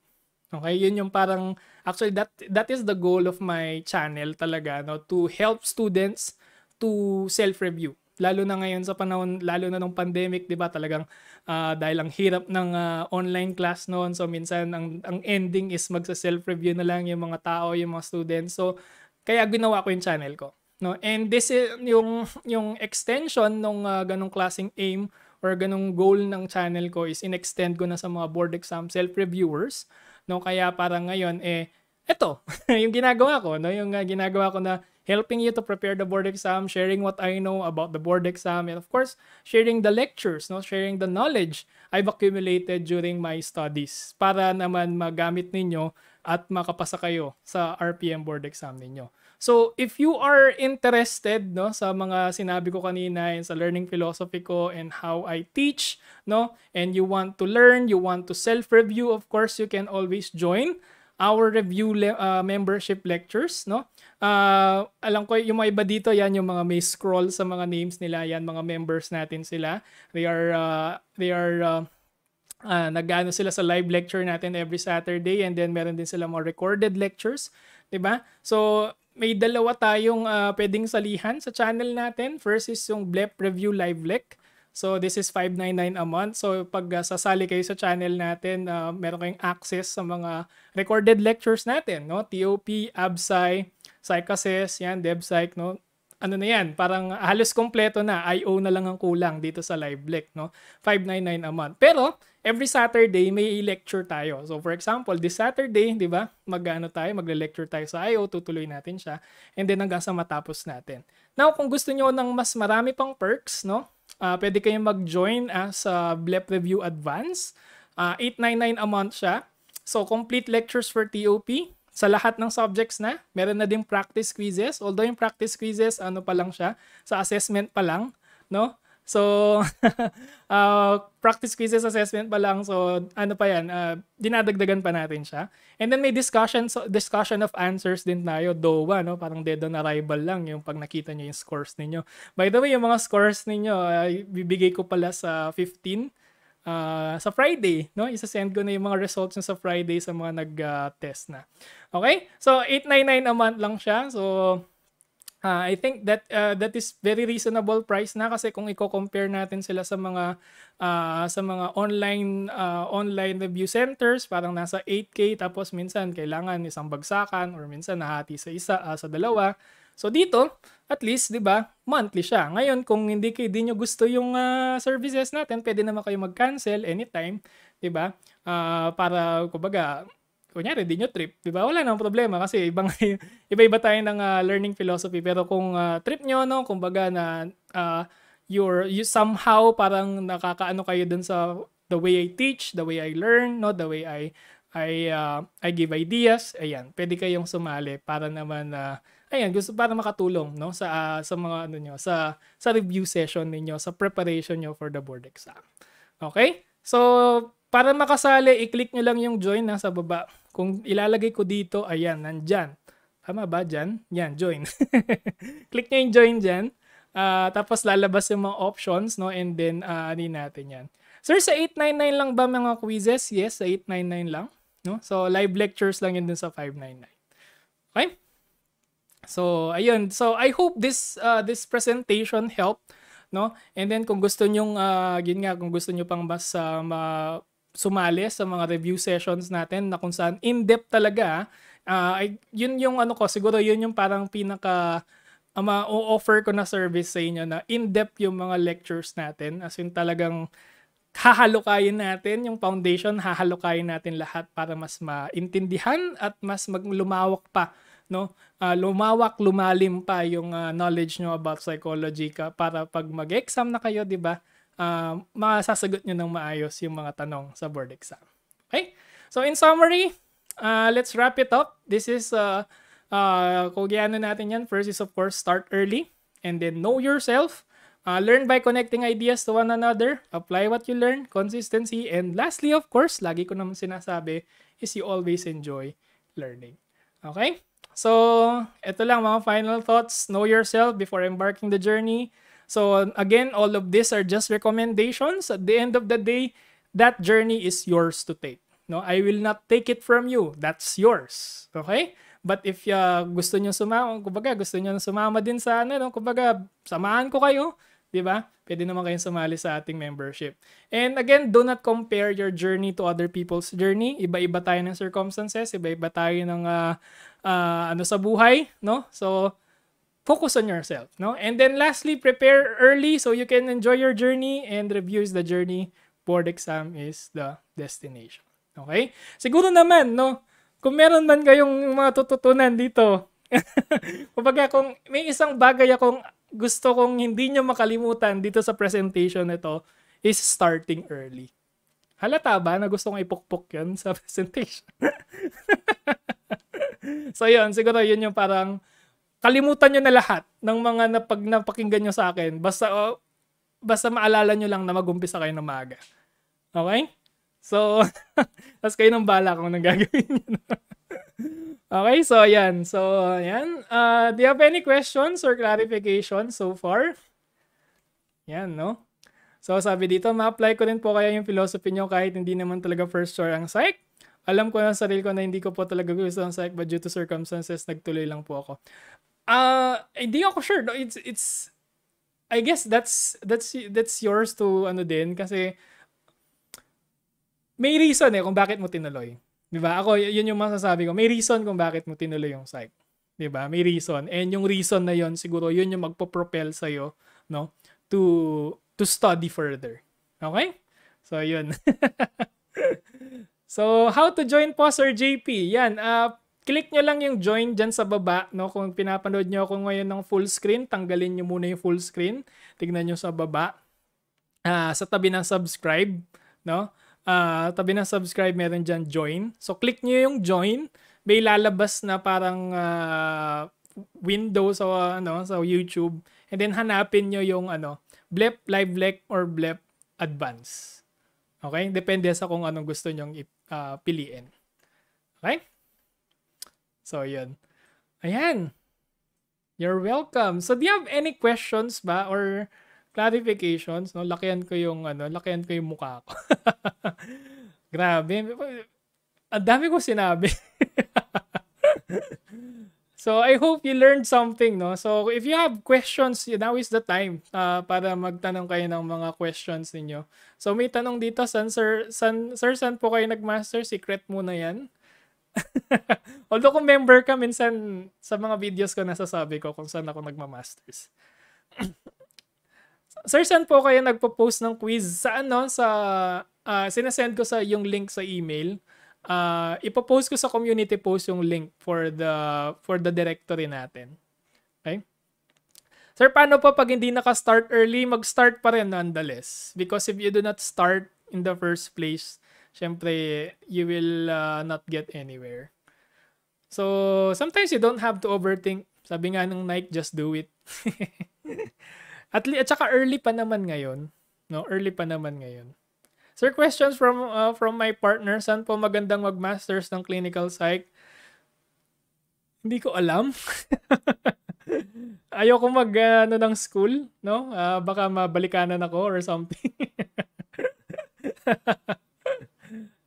Okay, yun yung parang, actually that that is the goal of my channel talaga, no, to help students to self-review. Lalo na ngayon sa panahon, lalo na nung pandemic, 'di ba? Talagang uh, dahil ang hirap ng uh, online class noon, so minsan ang ang ending is magsa-self-review na lang yung mga tao, yung mga students. So kaya ginawa ko yung channel ko, no? And this is yung yung extension nung uh, ganung klaseng aim or ganung goal ng channel ko is in-extend ko na sa mga board exam self-reviewers. No, kaya parang ngayon eh eto yung ginagawa ko, no, yung uh, ginagawa ko na helping you to prepare the board exam, sharing what I know about the board exam, and of course sharing the lectures, no, sharing the knowledge I've accumulated during my studies para naman magamit ninyo at makapasa kayo sa R P M board exam ninyo. So if you are interested, no, sa mga sinabi ko kanina and sa learning philosophy ko and how I teach, no, and you want to learn, you want to self-review, of course you can always join our review le uh, membership lectures, no. Uh, alam ko yung mga iba dito, yan yung mga may scroll sa mga names nila, yan mga members natin sila. They are uh, they are uh, Uh, nag-ano sila sa live lecture natin every Saturday, and then meron din sila mga recorded lectures, diba? So may dalawa tayong uh, pwedeng salihan sa channel natin. First is yung B L E P Review Live Lec, So this is five ninety-nine a month. So pag uh, sasali kayo sa channel natin, uh, meron kayong access sa mga recorded lectures natin, no? T O P, ABSAI, Psychasis, yan, DEBSAI, no? Ano na yan? Parang halos kompleto na. I O na lang ang kulang dito sa live lec, no? five ninety-nine a month. Pero every Saturday may lecture tayo. So for example, this Saturday, 'di ba? Mag-ano tayo, magle-lecture tayo sa I O, tutuloy natin siya. And then hanggang sa matapos natin. Now, kung gusto niyo ng mas marami pang perks, no? Uh, pwede kayong mag-join as uh, B L E P Review Advance. Uh, eight ninety-nine a month siya. So, complete lectures for T O P. Sa lahat ng subjects na. Meron na din practice quizzes. Although yung practice quizzes, ano pa lang siya? Sa assessment pa lang. No? So, uh, practice quizzes, assessment pa lang. So, ano pa yan? Uh, dinadagdagan pa natin siya. And then may discussion, so discussion of answers din tayo. D O A, no? Parang dead on arrival lang yung pag nakita nyo yung scores ninyo. By the way, yung mga scores ninyo, uh, bibigay ko pala sa fifteen. Uh, sa Friday, no? Isa-send ko na yung mga results nyo sa Friday sa mga nag-test uh, na. Okay? So, eight ninety-nine a month lang siya. So, Uh, I think that uh, that is very reasonable price na kasi kung i-compare natin sila sa mga uh, sa mga online uh, online review centers, parang nasa eight K, tapos minsan kailangan isang bagsakan or minsan nahati sa isa uh, sa dalawa. So dito, at least 'di ba, monthly siya. Ngayon kung hindi kayo din niyo gusto yung uh, services natin, pwede naman kayo mag-cancel anytime, 'di ba? Uh, para kumbaga kunyari, di nyo trip, di ba? Wala nang problema kasi ibang, iba-iba tayo ng uh, learning philosophy. Pero kung uh, trip nyo, no? Kung baga na uh, you're, you somehow parang nakakaano kayo dun sa the way I teach, the way I learn, no? The way I I, uh, I give ideas, ayan, pwede kayong sumali para naman, uh, ayan, gusto para makatulong, no? Sa, uh, sa mga ano nyo, sa, sa review session ninyo, sa preparation nyo for the board exam. Okay? So, para makasali, i-click nyo lang yung join na sa baba. Kung ilalagay ko dito, ayan, nandyan. Tama ba dyan? Yan, join. Click nyo yung join dyan. Uh, tapos lalabas yung mga options, no? And then, uh, anin natin yan. Sir, sa eight ninety-nine lang ba mga quizzes? Yes, sa eight ninety-nine lang. No? So, live lectures lang yun dun sa five ninety-nine. Okay? So, ayun. So, I hope this uh, this presentation helped, no? And then, kung gusto nyo, uh, yun nga, kung gusto nyo pang mas uh, ma sumali sa mga review sessions natin na kung saan in-depth talaga. Uh, yun yung ano ko, siguro yun yung parang pinaka um, ma-offer ko na service sa inyo na in-depth yung mga lectures natin. As in talagang hahalukayin natin yung foundation, hahalukayin natin lahat para mas maintindihan at mas maglumawak pa, no? Uh, lumawak, lumalim pa yung uh, knowledge nyo about psychology ka para pag mag-exam na kayo, di ba? Uh, masasagot nyo ng maayos yung mga tanong sa board exam. Okay? So, in summary, uh, let's wrap it up. This is, uh, uh, kung gano natin yan, first is of course, start early and then know yourself. Uh, learn by connecting ideas to one another. Apply what you learn, consistency. And lastly, of course, lagi ko naman sinasabi is you always enjoy learning. Okay? So, ito lang mga final thoughts. Know yourself before embarking the journey. So again, all of these are just recommendations. At the end of the day, that journey is yours to take. No, I will not take it from you. That's yours. Okay? But if uh, gusto niyo sumama, kumbaga gusto niyo sumama din sa ano, no? Kumbaga samahan ko kayo, 'di ba? Pwede naman kayong sumali sa ating membership. And again, do not compare your journey to other people's journey. Iba-iba tayo ng circumstances, iba-iba tayo ng uh, uh, ano sa buhay, no? So focus on yourself, no? And then lastly, prepare early so you can enjoy your journey and review is the journey. Board exam is the destination. Okay? Siguro naman, no? Kung meron man kayong mga tututunan dito, kumbaga kung may isang bagay akong gusto kong hindi nyo makalimutan dito sa presentation nito is starting early. Halata ba na gusto kong ipukpok yun sa presentation? So yun, siguro yun yung parang kalimutan nyo na lahat ng mga napag napakinggan nyo sa akin. Basta, oh, basta maalala nyo lang na mag-umpisa kayo ng maaga. Okay? So, tas kayo ng bala kung anong gagawin nyo. Okay? So, ayan. So, ayan. Uh, do you have any questions or clarifications so far? Ayan, no? So, sabi dito, ma-apply ko rin po kaya yung philosophy nyo kahit hindi naman talaga first choice ang psych. Alam ko na sarili ko na hindi ko po talaga gusto ang psych but due to circumstances, nagtuloy lang po ako. Ah, uh, hindi ako sure. No, it's it's I guess that's that's that's yours to ano din kasi may reason eh kung bakit mo tinuloy. 'Di ba? Ako, yun yung masasabi ko. May reason kung bakit mo tinuloy yung psych. 'Di ba? May reason. And yung reason na yun siguro yun yung magpo-propel sa iyo, no? To to study further. Okay? So yun. So how to join po Sir J P? Yan, uh, click nyo lang yung join dyan sa baba, no? Kung pinapanood nyo ako ngayon ng full screen, tanggalin nyo muna yung full screen. Tignan nyo sa baba. Uh, sa tabi ng subscribe, no? Uh, tabi ng subscribe, meron dyan join. So click nyo yung join. May lalabas na parang uh, window sa, uh, ano, sa YouTube. And then hanapin nyo yung ano, Blep, Livelec, or Blep Advance. Okay? Depende sa kung anong gusto nyong ip Uh, piliin. Okay? So, yun. Ayan. You're welcome. So, do you have any questions ba or clarifications? No, lakihan ko yung ano, lakihan ko yung mukha ko. Grabe. Ang dami ko sinabi. So, I hope you learned something, no? So, if you have questions, now is the time uh, para magtanong kayo ng mga questions ninyo. So, may tanong dito, san, sir, san, sir, san po kayo nagmaster? Secret muna yan. Although kung member ka, minsan sa mga videos ko nasasabi ko kung saan ako nagmamasters. Sir, san po kayo nagpo-post ng quiz? Sa ano? Sa, uh, sinasend ko sa yung link sa email. Uh, ipopost ko sa community post yung link for the for the directory natin. Okay? Sir, paano po pag hindi naka-start early? Mag-start pa rin nonetheless. Because if you do not start in the first place, syempre, you will uh, not get anywhere. So, sometimes you don't have to overthink. Sabi nga ng Nike, just do it. At, at saka early pa naman ngayon. No? Early pa naman ngayon. Sir, questions from uh, from my partner. Saan po magandang mag-masters ng clinical psych? Hindi ko alam. Ayoko mag uh, ano, ng school, no? Uh, baka mabalikanan ako or something.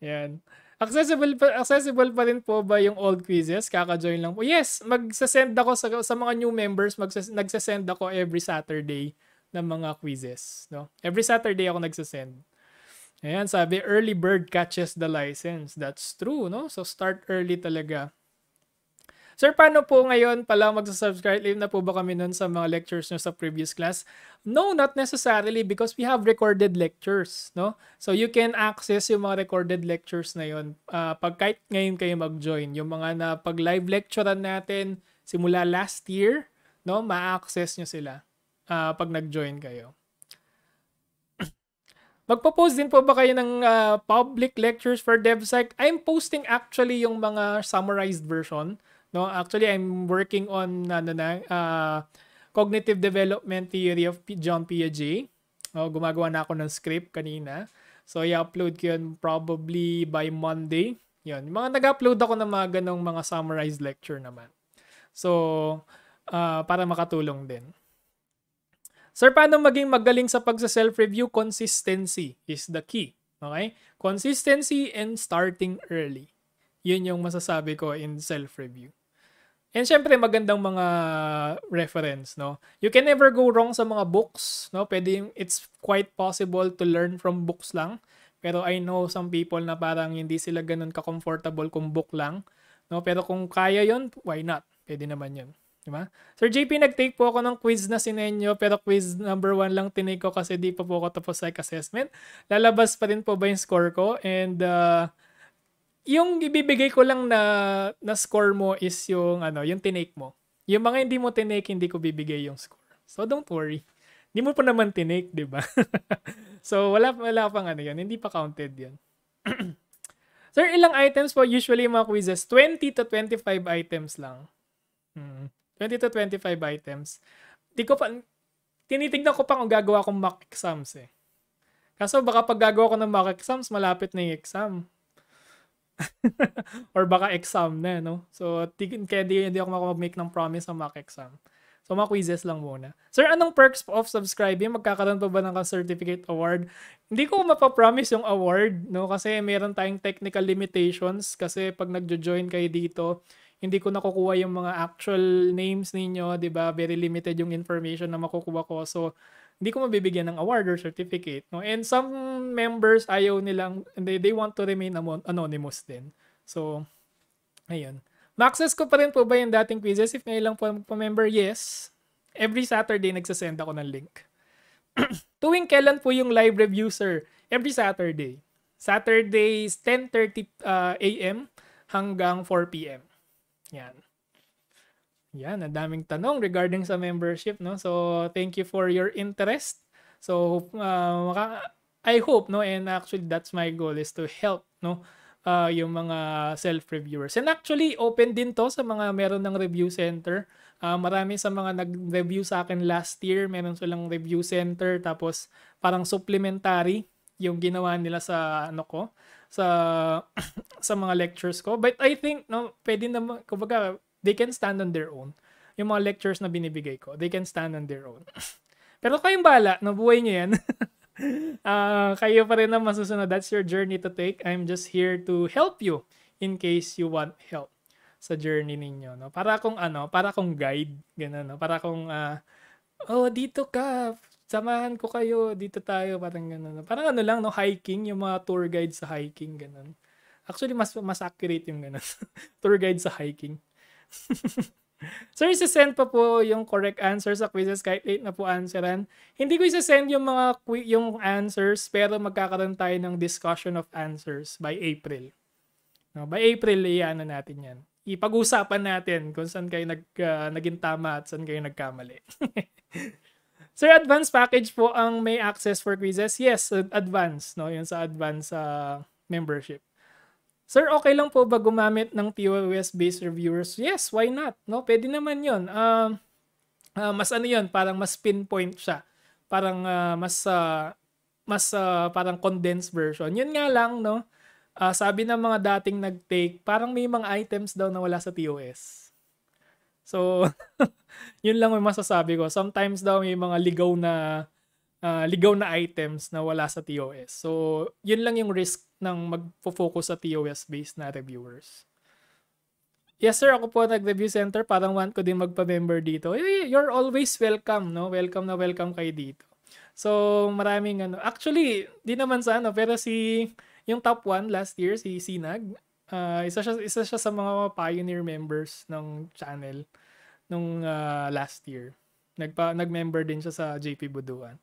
Yan. Accessible pa, accessible pa rin po ba yung old quizzes? Kaka-join lang po. Yes, magsasend ako sa, sa mga new members. Magsas, nagsasend ako every Saturday ng mga quizzes, no? Every Saturday ako nagsasend. Ayan, sabi, early bird catches the license. That's true, no? So, start early talaga. Sir, paano po ngayon pala magsasubscribe? Live na po ba kami nun sa mga lectures nyo sa previous class? No, not necessarily because we have recorded lectures, no? So, you can access yung mga recorded lectures na yun uh, pag kahit ngayon kayo mag-join. Yung mga na pag-live lecturean natin simula last year, no? Ma-access nyo sila uh, pag nag-join kayo. Magpo-post din po ba kayo ng uh, public lectures for DevSec? I'm posting actually yung mga summarized version, no? Actually, I'm working on ano na, uh, cognitive development theory of John Piaget. Oh, gumagawa na ako ng script kanina. So, i-upload ko yun probably by Monday. Yun, mga nag-upload ako ng mga ganong mga summarized lecture naman. So, uh, para makatulong din. Sir, paano maging magaling sa pagsa-self-review? Consistency is the key. Okay? Consistency and starting early. Yun yung masasabi ko in self-review. And syempre, magandang mga reference, no? You can never go wrong sa mga books, no? Pwede, it's quite possible to learn from books lang. Pero I know some people na parang hindi sila ganun ka-comfortable kung book lang, no? Pero kung kaya yun, why not? Pwede naman yun. Diba? Sir J P, nag-take po ako ng quiz na sinenyo pero quiz number one lang tinake ko kasi di pa po ako tapos psych assessment. Lalabas pa rin po ba yung score ko? And uh, yung ibibigay ko lang na, na score mo is yung, ano, yung tinake mo. Yung mga hindi mo tinake, hindi ko bibigay yung score. So don't worry. Hindi mo pa naman tinake, diba? So wala, wala pang ano yun. Hindi pa counted yun. Sir, ilang items po? Usually mga quizzes, twenty to twenty-five items lang. Hmm. twenty to twenty-five items. Di ko pa, tinitignan ko pa kung gagawa akong mock exams eh. Kaso baka pag gagawa ko ng mock exams, malapit na yung exam. Or baka exam na, no? So, kaya di, hindi ako mag-make ng promise sa mock exam. So, mga quizzes lang muna. Sir, anong perks of subscribing? Magkakaroon pa ba ng certificate award? Hindi ko mapapromise yung award, no? Kasi meron tayong technical limitations. Kasi pag nagjo-join kayo dito, hindi ko nakukuha yung mga actual names ninyo, di ba? Very limited yung information na makukuha ko. So, hindi ko mabibigyan ng award or certificate. No? And some members, ayaw nilang, they, they want to remain anonymous din. So, ayun. Ma-access ko pa rin po ba yung dating quizzes? If ngayon lang po pa-member, yes. Every Saturday, nagsasend ako ng link. Tuwing kailan po yung live review, sir? Every Saturday. Saturdays, ten thirty a m hanggang four p m Yan. Yan, ang daming tanong regarding sa membership, no? So, thank you for your interest. So, uh, I hope, no? And actually, that's my goal, is to help, no? Uh, yung mga self-reviewers. And actually, open din to sa mga meron ng review center. Uh, marami sa mga nag-review sa akin last year, meron silang review center. Tapos, parang supplementary yung ginawa nila sa, ano ko, sa, sa mga lectures ko. But I think, no, pwede naman, kumbaga, they can stand on their own. Yung mga lectures na binibigay ko, they can stand on their own. Pero kayong bala, nabuhay nyo yan. uh, kayo pa rin na masusunod. That's your journey to take. I'm just here to help you in case you want help sa journey ninyo. No? Para kung ano, para kung guide. Ganun, no? Para kung, uh, oh, dito ka. Samahan ko kayo. Dito tayo. Parang ganun. No? Parang ano lang, no? Hiking. Yung mga tour guide sa hiking. Ganun. Actually, mas, mas accurate yung ganun. Tour guide sa hiking. Sir, isasend pa po yung correct answers sa quizzes kahit late na po answeran. Hindi ko isasend yung mga yung answers, pero magkakaroon tayo ng discussion of answers by April. No, by April, iyan natin yan. Ipag-usapan natin kung saan kayo nag, uh, naging tama at saan kayo nagkamali. Sir, advance package po ang may access for quizzes? Yes, advance. No? Yun sa advance uh, membership. Sir, okay lang po ba gumamit ng T O S-based reviewers? Yes, why not? No, pwede naman yun. Uh, uh, mas ano yun, parang mas pinpoint siya. Parang uh, mas, uh, mas uh, parang condensed version. Yun nga lang, no? Uh, sabi ng mga dating nag-take, parang may mga items daw na wala sa T O S. So, yun lang yung masasabi ko. Sometimes daw may mga ligaw na Uh, ligaw na items na wala sa T O S. So, yun lang yung risk ng magpo-focus sa T O S-based na reviewers. Yes, sir. Ako po nag-review center. Parang want ko din magpa-member dito. You're always welcome, no? Welcome na welcome kayo dito. So, maraming ano. Actually, di naman sa ano, pero si, yung top one last year, si Sinag, uh, isa, siya, isa siya sa mga pioneer members ng channel nung uh, last year. Nagpa, nag-member din siya sa J P Buduan.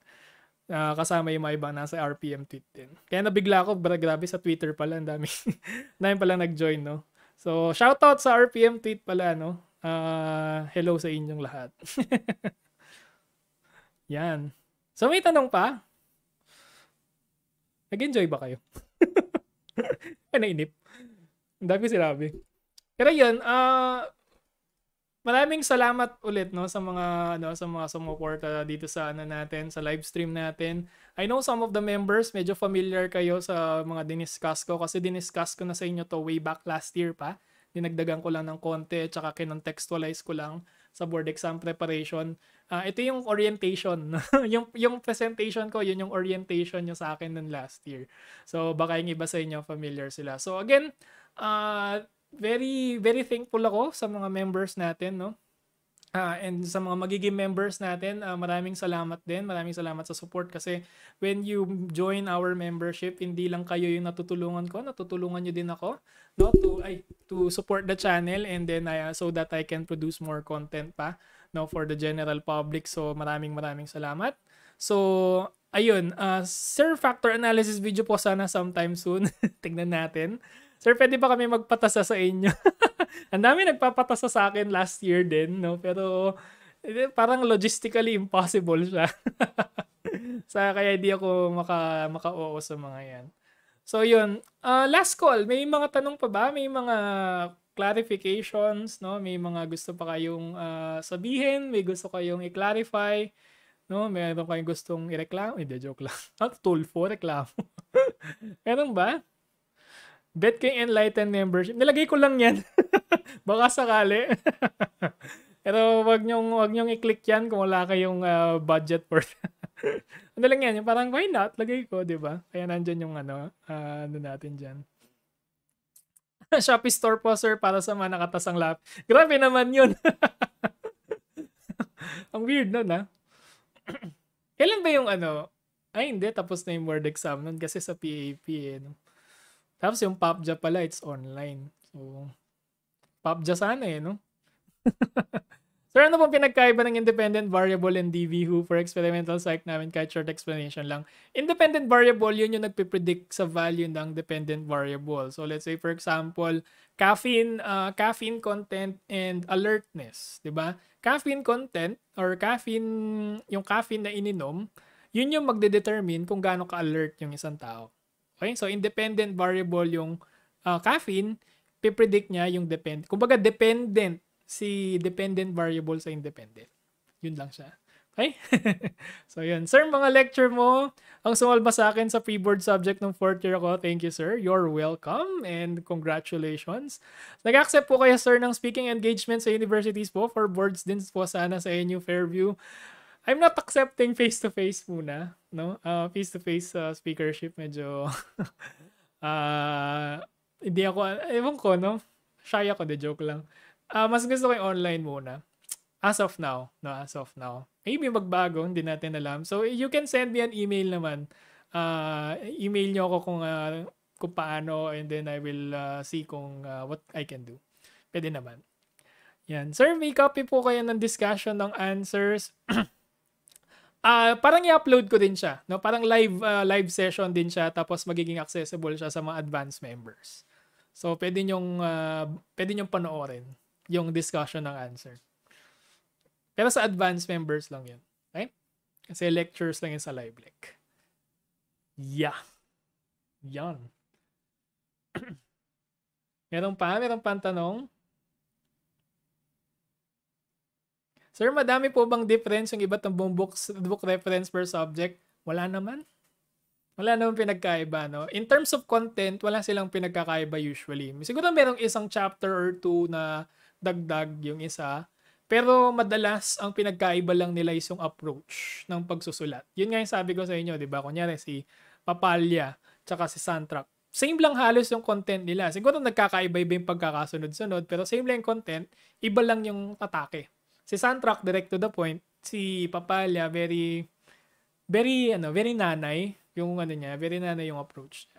Uh, kasama yung mga ibang nasa R P M tweet din. Kaya nabigla ako, bra, grabe sa Twitter pala, ang dami. Dami palang nag-join, no? So, shoutout sa R P M tweet pala, no? Uh, hello sa inyong lahat. Yan. So, may tanong pa? Nag-enjoy ba kayo? Ay, nainip. Ang dami sinabi. Pero yun, ah... Uh, maraming salamat ulit, no, sa mga ano, sa mga sumuporta dito sa ano natin, sa live stream natin. I know some of the members medyo familiar kayo sa mga diniscuss ko kasi diniscuss ko na sa inyo to way back last year pa. Dinagdagan ko lang ng konti tsaka kinontextualize ko lang sa board exam preparation. Uh, ito yung orientation. yung yung presentation ko, yun yung orientation niyo sa akin noon last year. So baka yung iba sa inyo familiar sila. So again, uh very very thankful ako sa mga members natin, no? Uh, and sa mga magiging members natin, uh, maraming salamat din. Maraming salamat sa support kasi when you join our membership, hindi lang kayo yung natutulungan ko, natutulungan nyo din ako, no? To ay to support the channel and then uh, so that I can produce more content pa, no, for the general public. So maraming maraming salamat. So ayun, uh, Sir, factor analysis video po sana sometime soon. Tignan natin. Sir, pwede ba kami magpatasa sa inyo? Ang dami nagpapatasa sa akin last year din, no? Pero parang logistically impossible siya. So, kaya hindi ako maka, maka-oo sa mga yan. So, yun. Uh, last call. May mga tanong pa ba? May mga clarifications, no? May mga gusto pa kayong uh, sabihin? May gusto kayong i-clarify? No? Meron kayong gustong i-reklamo? Hindi, joke lang. At Tulfo, reklamo. Meron ba? Bet kayong enlightened membership. Nilagay ko lang yan. Baka sakali. Pero wag nyong, wag nyong i-click yan kung wala kayong uh, budget for ano lang yan. Yung parang why not? Lagay ko, di ba? Kaya nandyan yung ano, uh, ano natin dyan. Shopee store po, sir, para sa mga nakatasang lap. Grabe naman yun. Ang weird nun, ha? Kailan ba yung ano? Ay, hindi. Tapos na yung word exam nun kasi sa P A P, eh. No? Tapos yung PAPJA pala, it's online. So, PAPJA sana, eh, no? Sir, ano pong pinagkaiba ng independent variable and D V H U for experimental psych namin? Kahit short explanation lang. Independent variable, yun yung nagpipredict sa value ng dependent variable. So, let's say, for example, caffeine uh, caffeine content and alertness. Diba? Caffeine content or caffeine, yung caffeine na ininom, yun yung magdedetermine kung gaano ka-alert yung isang tao. Okay? So, independent variable yung uh, caffeine, pipredict niya yung depend. Kumbaga, dependent si dependent variable sa independent. Yun lang siya. Okay? So, yun. Sir, mga lecture mo, ang sumalba sa akin sa pre-board subject ng fourth year ko. Thank you, sir. You're welcome and congratulations. Nag-accept po kayo, sir, ng speaking engagement sa universities po for boards din po sana sa inyo, Fairview. I'm not accepting face-to-face muna. No? Uh, face-to-face uh, speakership, medyo uh, hindi ako, ewan ko, no? Shy ako, de joke lang. Uh, mas gusto ko yung online muna. As of now. No, as of now. Maybe magbago. Hindi natin alam. So, you can send me an email naman. Uh, email nyo ako kung, uh, kung paano, and then I will uh, see kung uh, what I can do. Pwede naman. Yan. Sir, may copy po kayo ng discussion ng answers. uh, parang i-upload ko din siya. No? Parang live, uh, live session din siya. Tapos magiging accessible siya sa mga advanced members. So, pwede nyong, uh, pwede nyong panoorin yung discussion ng answer. Pero sa advanced members lang yun. Okay? Kasi lectures lang yun sa live lec. Yeah. Yan. Meron pa? Meron pa ang tanong? Sir, madami po bang difference yung iba't ibang books, book reference per subject? Wala naman. Wala naman pinagkaiba, no? In terms of content, wala silang pinagkakaiba usually. Siguro merong isang chapter or two na dagdag yung isa. Pero madalas, ang pinagkaiba lang nila is yung approach ng pagsusulat. Yun nga yung sabi ko sa inyo, di ba? Kunyari, si Papalia, tsaka si Santrap. Same lang halos yung content nila. Siguro nagkakaiba-iba yung pagkakasunod-sunod, pero same lang yung content, iba lang yung atake. Si Santrap, direct to the point. Si Papalia, very, very, ano, very nanay. Yung ano niya, very nanay yung approach niya.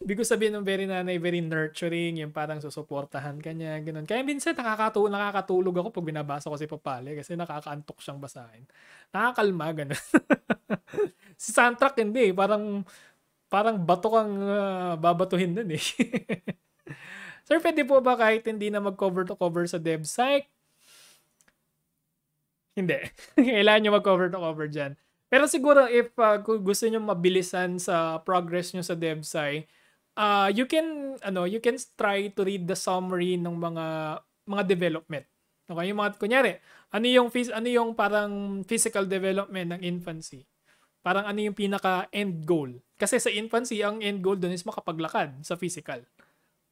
Ibig ko sabihin ng very nanay, very nurturing, yung parang susuportahan ka niya, ganun. Kaya minsan nakakatulog, nakakatulog ako pag binabasa ko si Papale kasi nakakaantok siyang basahin. Nakakalma, ganun. Si Santrak hindi, parang parang bato kang uh, babatuhin dun eh. Sir, pwede po ba kahit hindi na mag-cover to cover sa DebSai? Hindi. Kailangan nyo mag-cover to cover dyan. Pero siguro if uh, gusto niyo mabilisan sa progress niyo sa DEBSAI, uh, you can ano, you can try to read the summary ng mga mga development. Okay, yung mga kunyari, ano yung ano yung parang physical development ng infancy. Parang ano yung pinaka end goal. Kasi sa infancy, ang end goal doon is makapaglakad sa physical.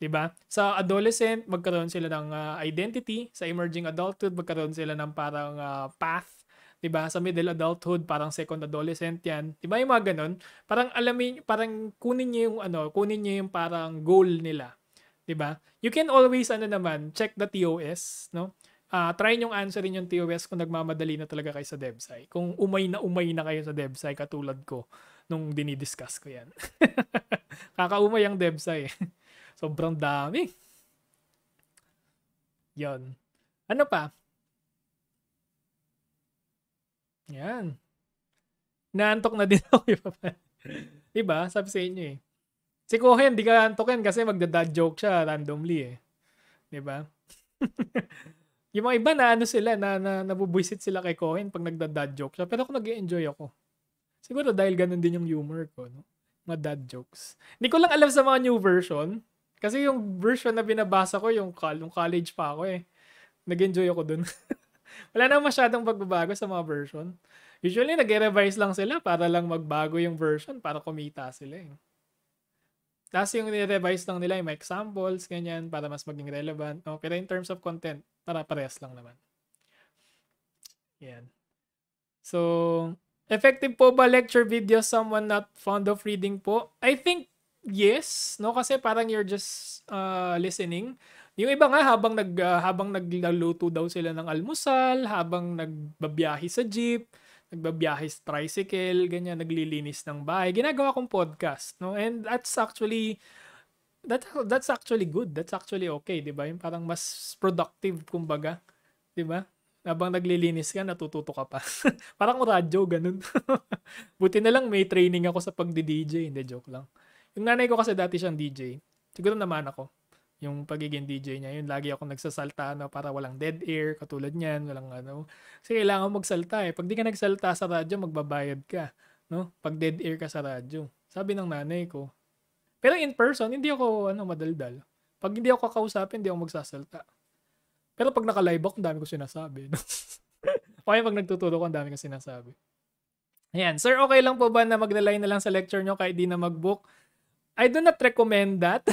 'Di ba? Sa adolescent, magkaroon sila ng uh, identity, sa emerging adulthood, magkaroon sila ng parang uh, path. Diba? Sa middle adulthood, parang second adolescent yan. Diba yung mga ganun? Parang alamin, parang kunin niyo yung ano, kunin niyo yung parang goal nila. Diba? You can always, ano naman, check the T O S, no? Uh, try niyong answerin yung T O S kung nagmamadali na talaga kayo sa DEBSAI. Kung umay na umay na kayo sa DEBSAI, katulad ko nung dinidiscuss ko yan. Kakaumay ang DEBSAI. Sobrang dami. Yun. Ano pa? Yan. Naantok na din ako. Diba? Sabi sa inyo eh. Si Cohen, di ka antokin kasi magdadad joke siya randomly eh. Diba? Yung mga iba na ano sila, na, na nabubwisit sila kay Cohen pag nagdadad joke siya. Pero ako nag-enjoy ako. Siguro dahil ganun din yung humor ko. No? Mga dad jokes. Hindi ko lang alam sa mga new version. Kasi yung version na binabasa ko, yung, yung college pa ako eh. Nag-enjoy ako dun. Wala na masyadong pagbabago sa mga version. Usually, nag-revise lang sila para lang magbago yung version, para kumita sila eh. Tapos yung nirevise lang nila, yung examples, ganyan, para mas maging relevant. Okay, in terms of content, para parehas lang naman. Yan. So, effective po ba lecture videos someone not fond of reading po? I think yes, no, kasi parang you're just uh, listening. Yung iba nga habang nag uh, habang nagluluto daw sila ng almusal, habang nagbabiyahe sa jeep, nagbabiyahe sa tricycle, ganyan, naglilinis ng bahay. Ginagawa kong podcast, no? And that's actually that that's actually good. That's actually okay, 'di ba? Yung parang mas productive kumbaga, 'di ba? Habang naglilinis ka, natututo ka pa. Parang radyo, ganun. Buti na lang may training ako sa pagdi-D J. Hindi, joke lang. Yung nanay ko kasi dati siyang D J. Siguro naman ako. Yung pagiging D J niya, yun lagi akong nagsasalta na para walang dead air, katulad niyan, walang ano. Kasi kailangan magsalta eh. Pag di ka nagsalta sa radyo, magbabayad ka. No? Pag dead air ka sa radyo. Sabi ng nanay ko. Pero in person, hindi ako ano, madaldal. Pag hindi ako kakausapin, hindi ako magsasalta. Pero pag naka-live ako, ang dami ko sinasabi. Okay, pag nagtuturo ko, ang dami ko sinasabi. Ayan. Sir, okay lang po ba na maglalay na lang sa lecture nyo kahit di na mag-book? I do not recommend that.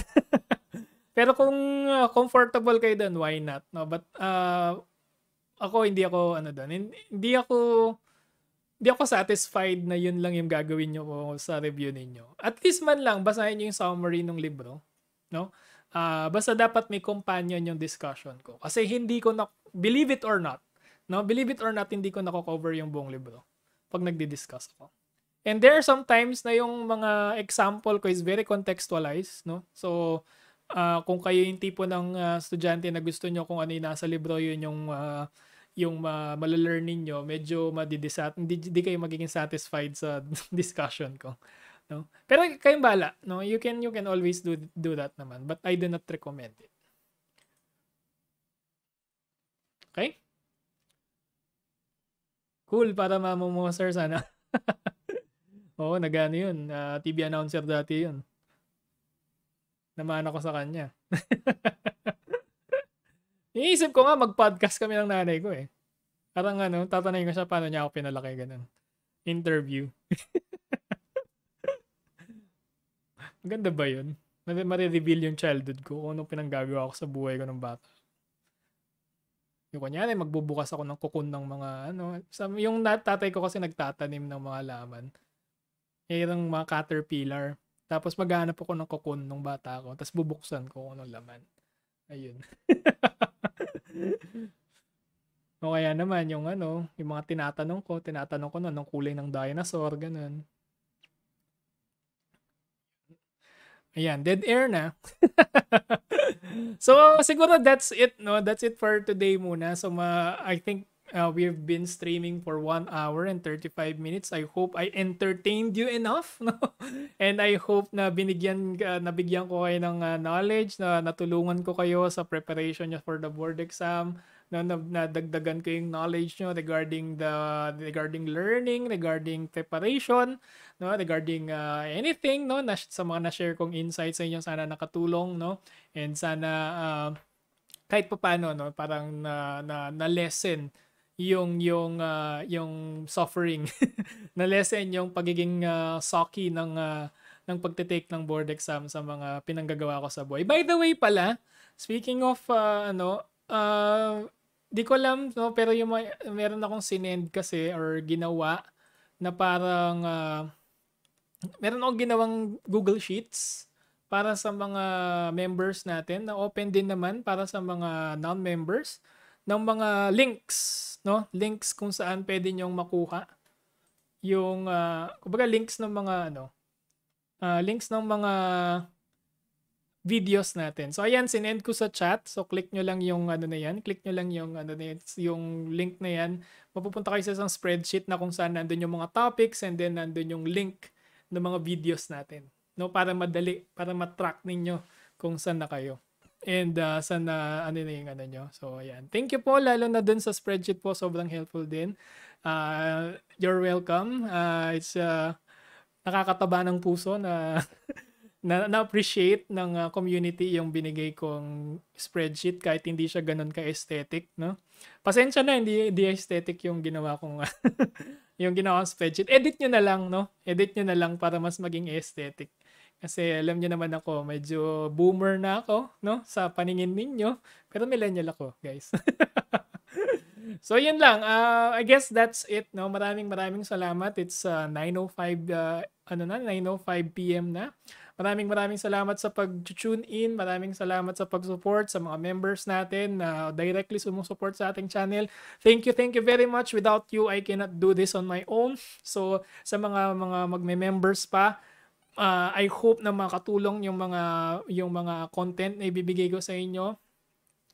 Pero kung uh, comfortable kayo doon, why not? No? But uh, ako, hindi ako, ano doon, hindi ako, hindi ako satisfied na yun lang yung gagawin nyo sa review ninyo. At least man lang, basahin nyo yung summary ng libro. No? Uh, basta dapat may companion yung discussion ko. Kasi hindi ko na, believe it or not, no? Believe it or not, hindi ko nako-cover yung buong libro pag nagdi-discuss ako. And there are sometimes na yung mga example ko is very contextualized, no? So, uh, kung kayo yung tipo ng uh, estudyante na gusto nyo kung ano yung nasa libro, yun yung, uh, yung uh, malalearn ninyo, medyo madidisat, hindi, hindi kayo magiging satisfied sa discussion ko. No? Pero kayong bala, no? You can you can always do do that naman, but I do not recommend it. Okay? Cool, para mamomoser sana. Oo, nagano yun. Uh, T V announcer dati yun. Naman ako sa kanya. Iniisip ko nga, mag-podcast kami ng nanay ko eh. Parang ano, tatanayin ko siya paano niya ako pinalaki, ganun. Interview. Maganda ba yun? Mare-reveal yung childhood ko kung anong pinanggagawa ko sa buhay ko ng bata. Yung kunyari, magbubukas ako ng cocoon ng mga ano. Yung tatay ko kasi nagtatanim ng mga laman. Yung mga caterpillar. Tapos maghanap ako ng cocoon ng bata ko. Tapos bubuksan ko kung anong laman. Ayun. O kaya naman yung ano, yung mga tinatanong ko. Tinatanong ko na anong kulay ng dinosaur. Ganun. Ayan, dead air na. So, siguro that's it, no? That's it for today muna. So, ma I think uh, we've been streaming for one hour and thirty-five minutes. I hope I entertained you enough, no? And I hope na binigyan, uh, nabigyan ko kayo ng uh, knowledge, na natulungan ko kayo sa preparation nyo for the board exam, na nadagdagan ko yung knowledge nyo regarding the regarding learning, regarding preparation, no, regarding uh, anything, no, na sa mga na-share kong insights sa inyo, sana nakatulong, no, and sana uh, kahit papaano, no, parang na na, na lessen yung yung uh, yung suffering, na lessen yung pagiging uh, sucky ng uh, ng pagte-take ng board exam sa mga pinanggagawa ko sa buhay. By the way pala, speaking of uh, ano, uh, di ko alam, no, pero yung may, meron akong sinend kasi or ginawa na parang uh, meron akong ginawang Google Sheets para sa mga members natin, na open din naman para sa mga non-members, ng mga links, no, links kung saan pwede nyong makuha yung uh, kumbaga links ng mga ano, uh, links ng mga videos natin. So ayan, sinend ko sa chat. So click nyo lang yung ano na yan. Click nyo lang yung ano na yan, yung link na yan. Mapupunta kayo sa isang spreadsheet na kung saan nandun yung mga topics, and then nandun yung link ng mga videos natin. No, para madali, para matrack ninyo kung saan na kayo. And uh, saan na ano na yung ano nyo. So ayan. Thank you po lalo na dun sa spreadsheet po. Sobrang helpful din. Uh, you're welcome. Uh, it's uh, nakakataba ng puso na na na-appreciate ng uh, community yung binigay kong spreadsheet kahit hindi siya ganun ka-aesthetic, no? Pasensya na, hindi, hindi aesthetic yung ginawa kong yung ginawa kong spreadsheet. Edit nyo na lang, no? Edit nyo na lang para mas maging aesthetic. Kasi alam nyo naman ako, medyo boomer na ako, no? Sa paningin ninyo. Pero millennial ako, guys. So, yun lang. Uh, I guess that's it, no? Maraming maraming salamat. It's uh, nine oh five, uh, ano na, nine oh five p m na. Maraming maraming salamat sa pag-tune in. Maraming salamat sa pag-support sa mga members natin na directly sumusuport sa ating channel. Thank you, thank you very much. Without you, I cannot do this on my own. So, sa mga mga magme-members pa, uh, I hope na makatulong yung mga yung mga content na ibibigay ko sa inyo.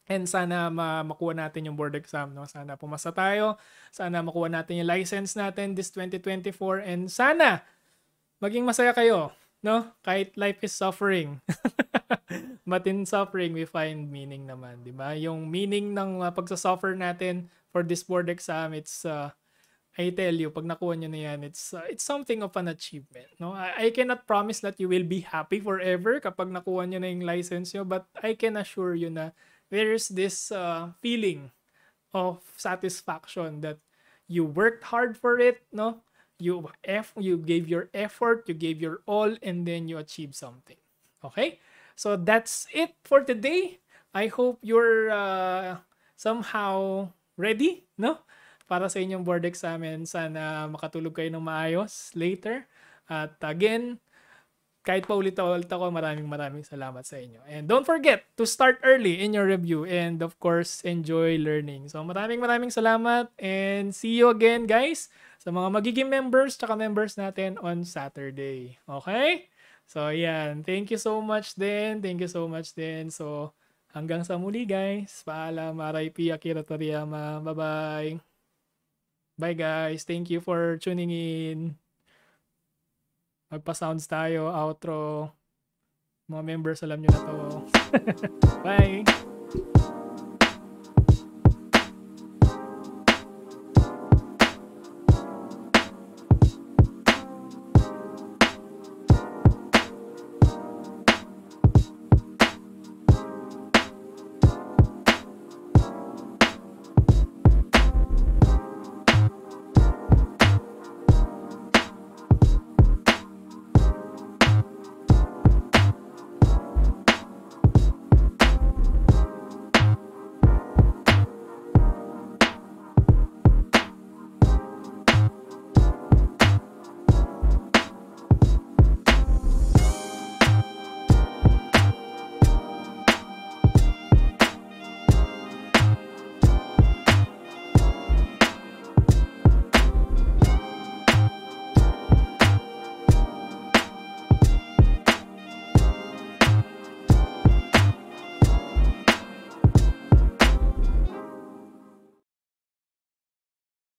And sana ma makuha natin yung board exam, no? Sana pumasa tayo. Sana makuha natin yung license natin this twenty twenty-four. And sana maging masaya kayo, no? Kahit life is suffering. But in suffering, we find meaning naman, di ba? Yung meaning ng uh, pagsasuffer natin for this board exam, it's, uh, I tell you, pag nakuha nyo na yan, it's, uh, it's something of an achievement, no? I, I cannot promise that you will be happy forever kapag nakuha nyo na yung license nyo, but I can assure you na there is this uh, feeling of satisfaction that you worked hard for it, no? You f you gave your effort, you gave your all, and then you achieved something. Okay, so that's it for today. I hope you're uh, somehow ready, no? Para sa inyong board exam, and sana makatulog kayo ng maayos later. At again, kahit pa ulit-ulit ako, maraming maraming salamat sa inyo. And don't forget to start early in your review. And of course, enjoy learning. So maraming maraming salamat. And see you again, guys, sa mga magiging members tsaka members natin on Saturday. Okay? So yan. Thank you so much din. Thank you so much din. So hanggang sa muli, guys. Paalam. R I P Akira Toriyama. Bye-bye. Bye, guys. Thank you for tuning in. Magpa-sounds tayo, outro. Mga members, alam nyo na to. Bye!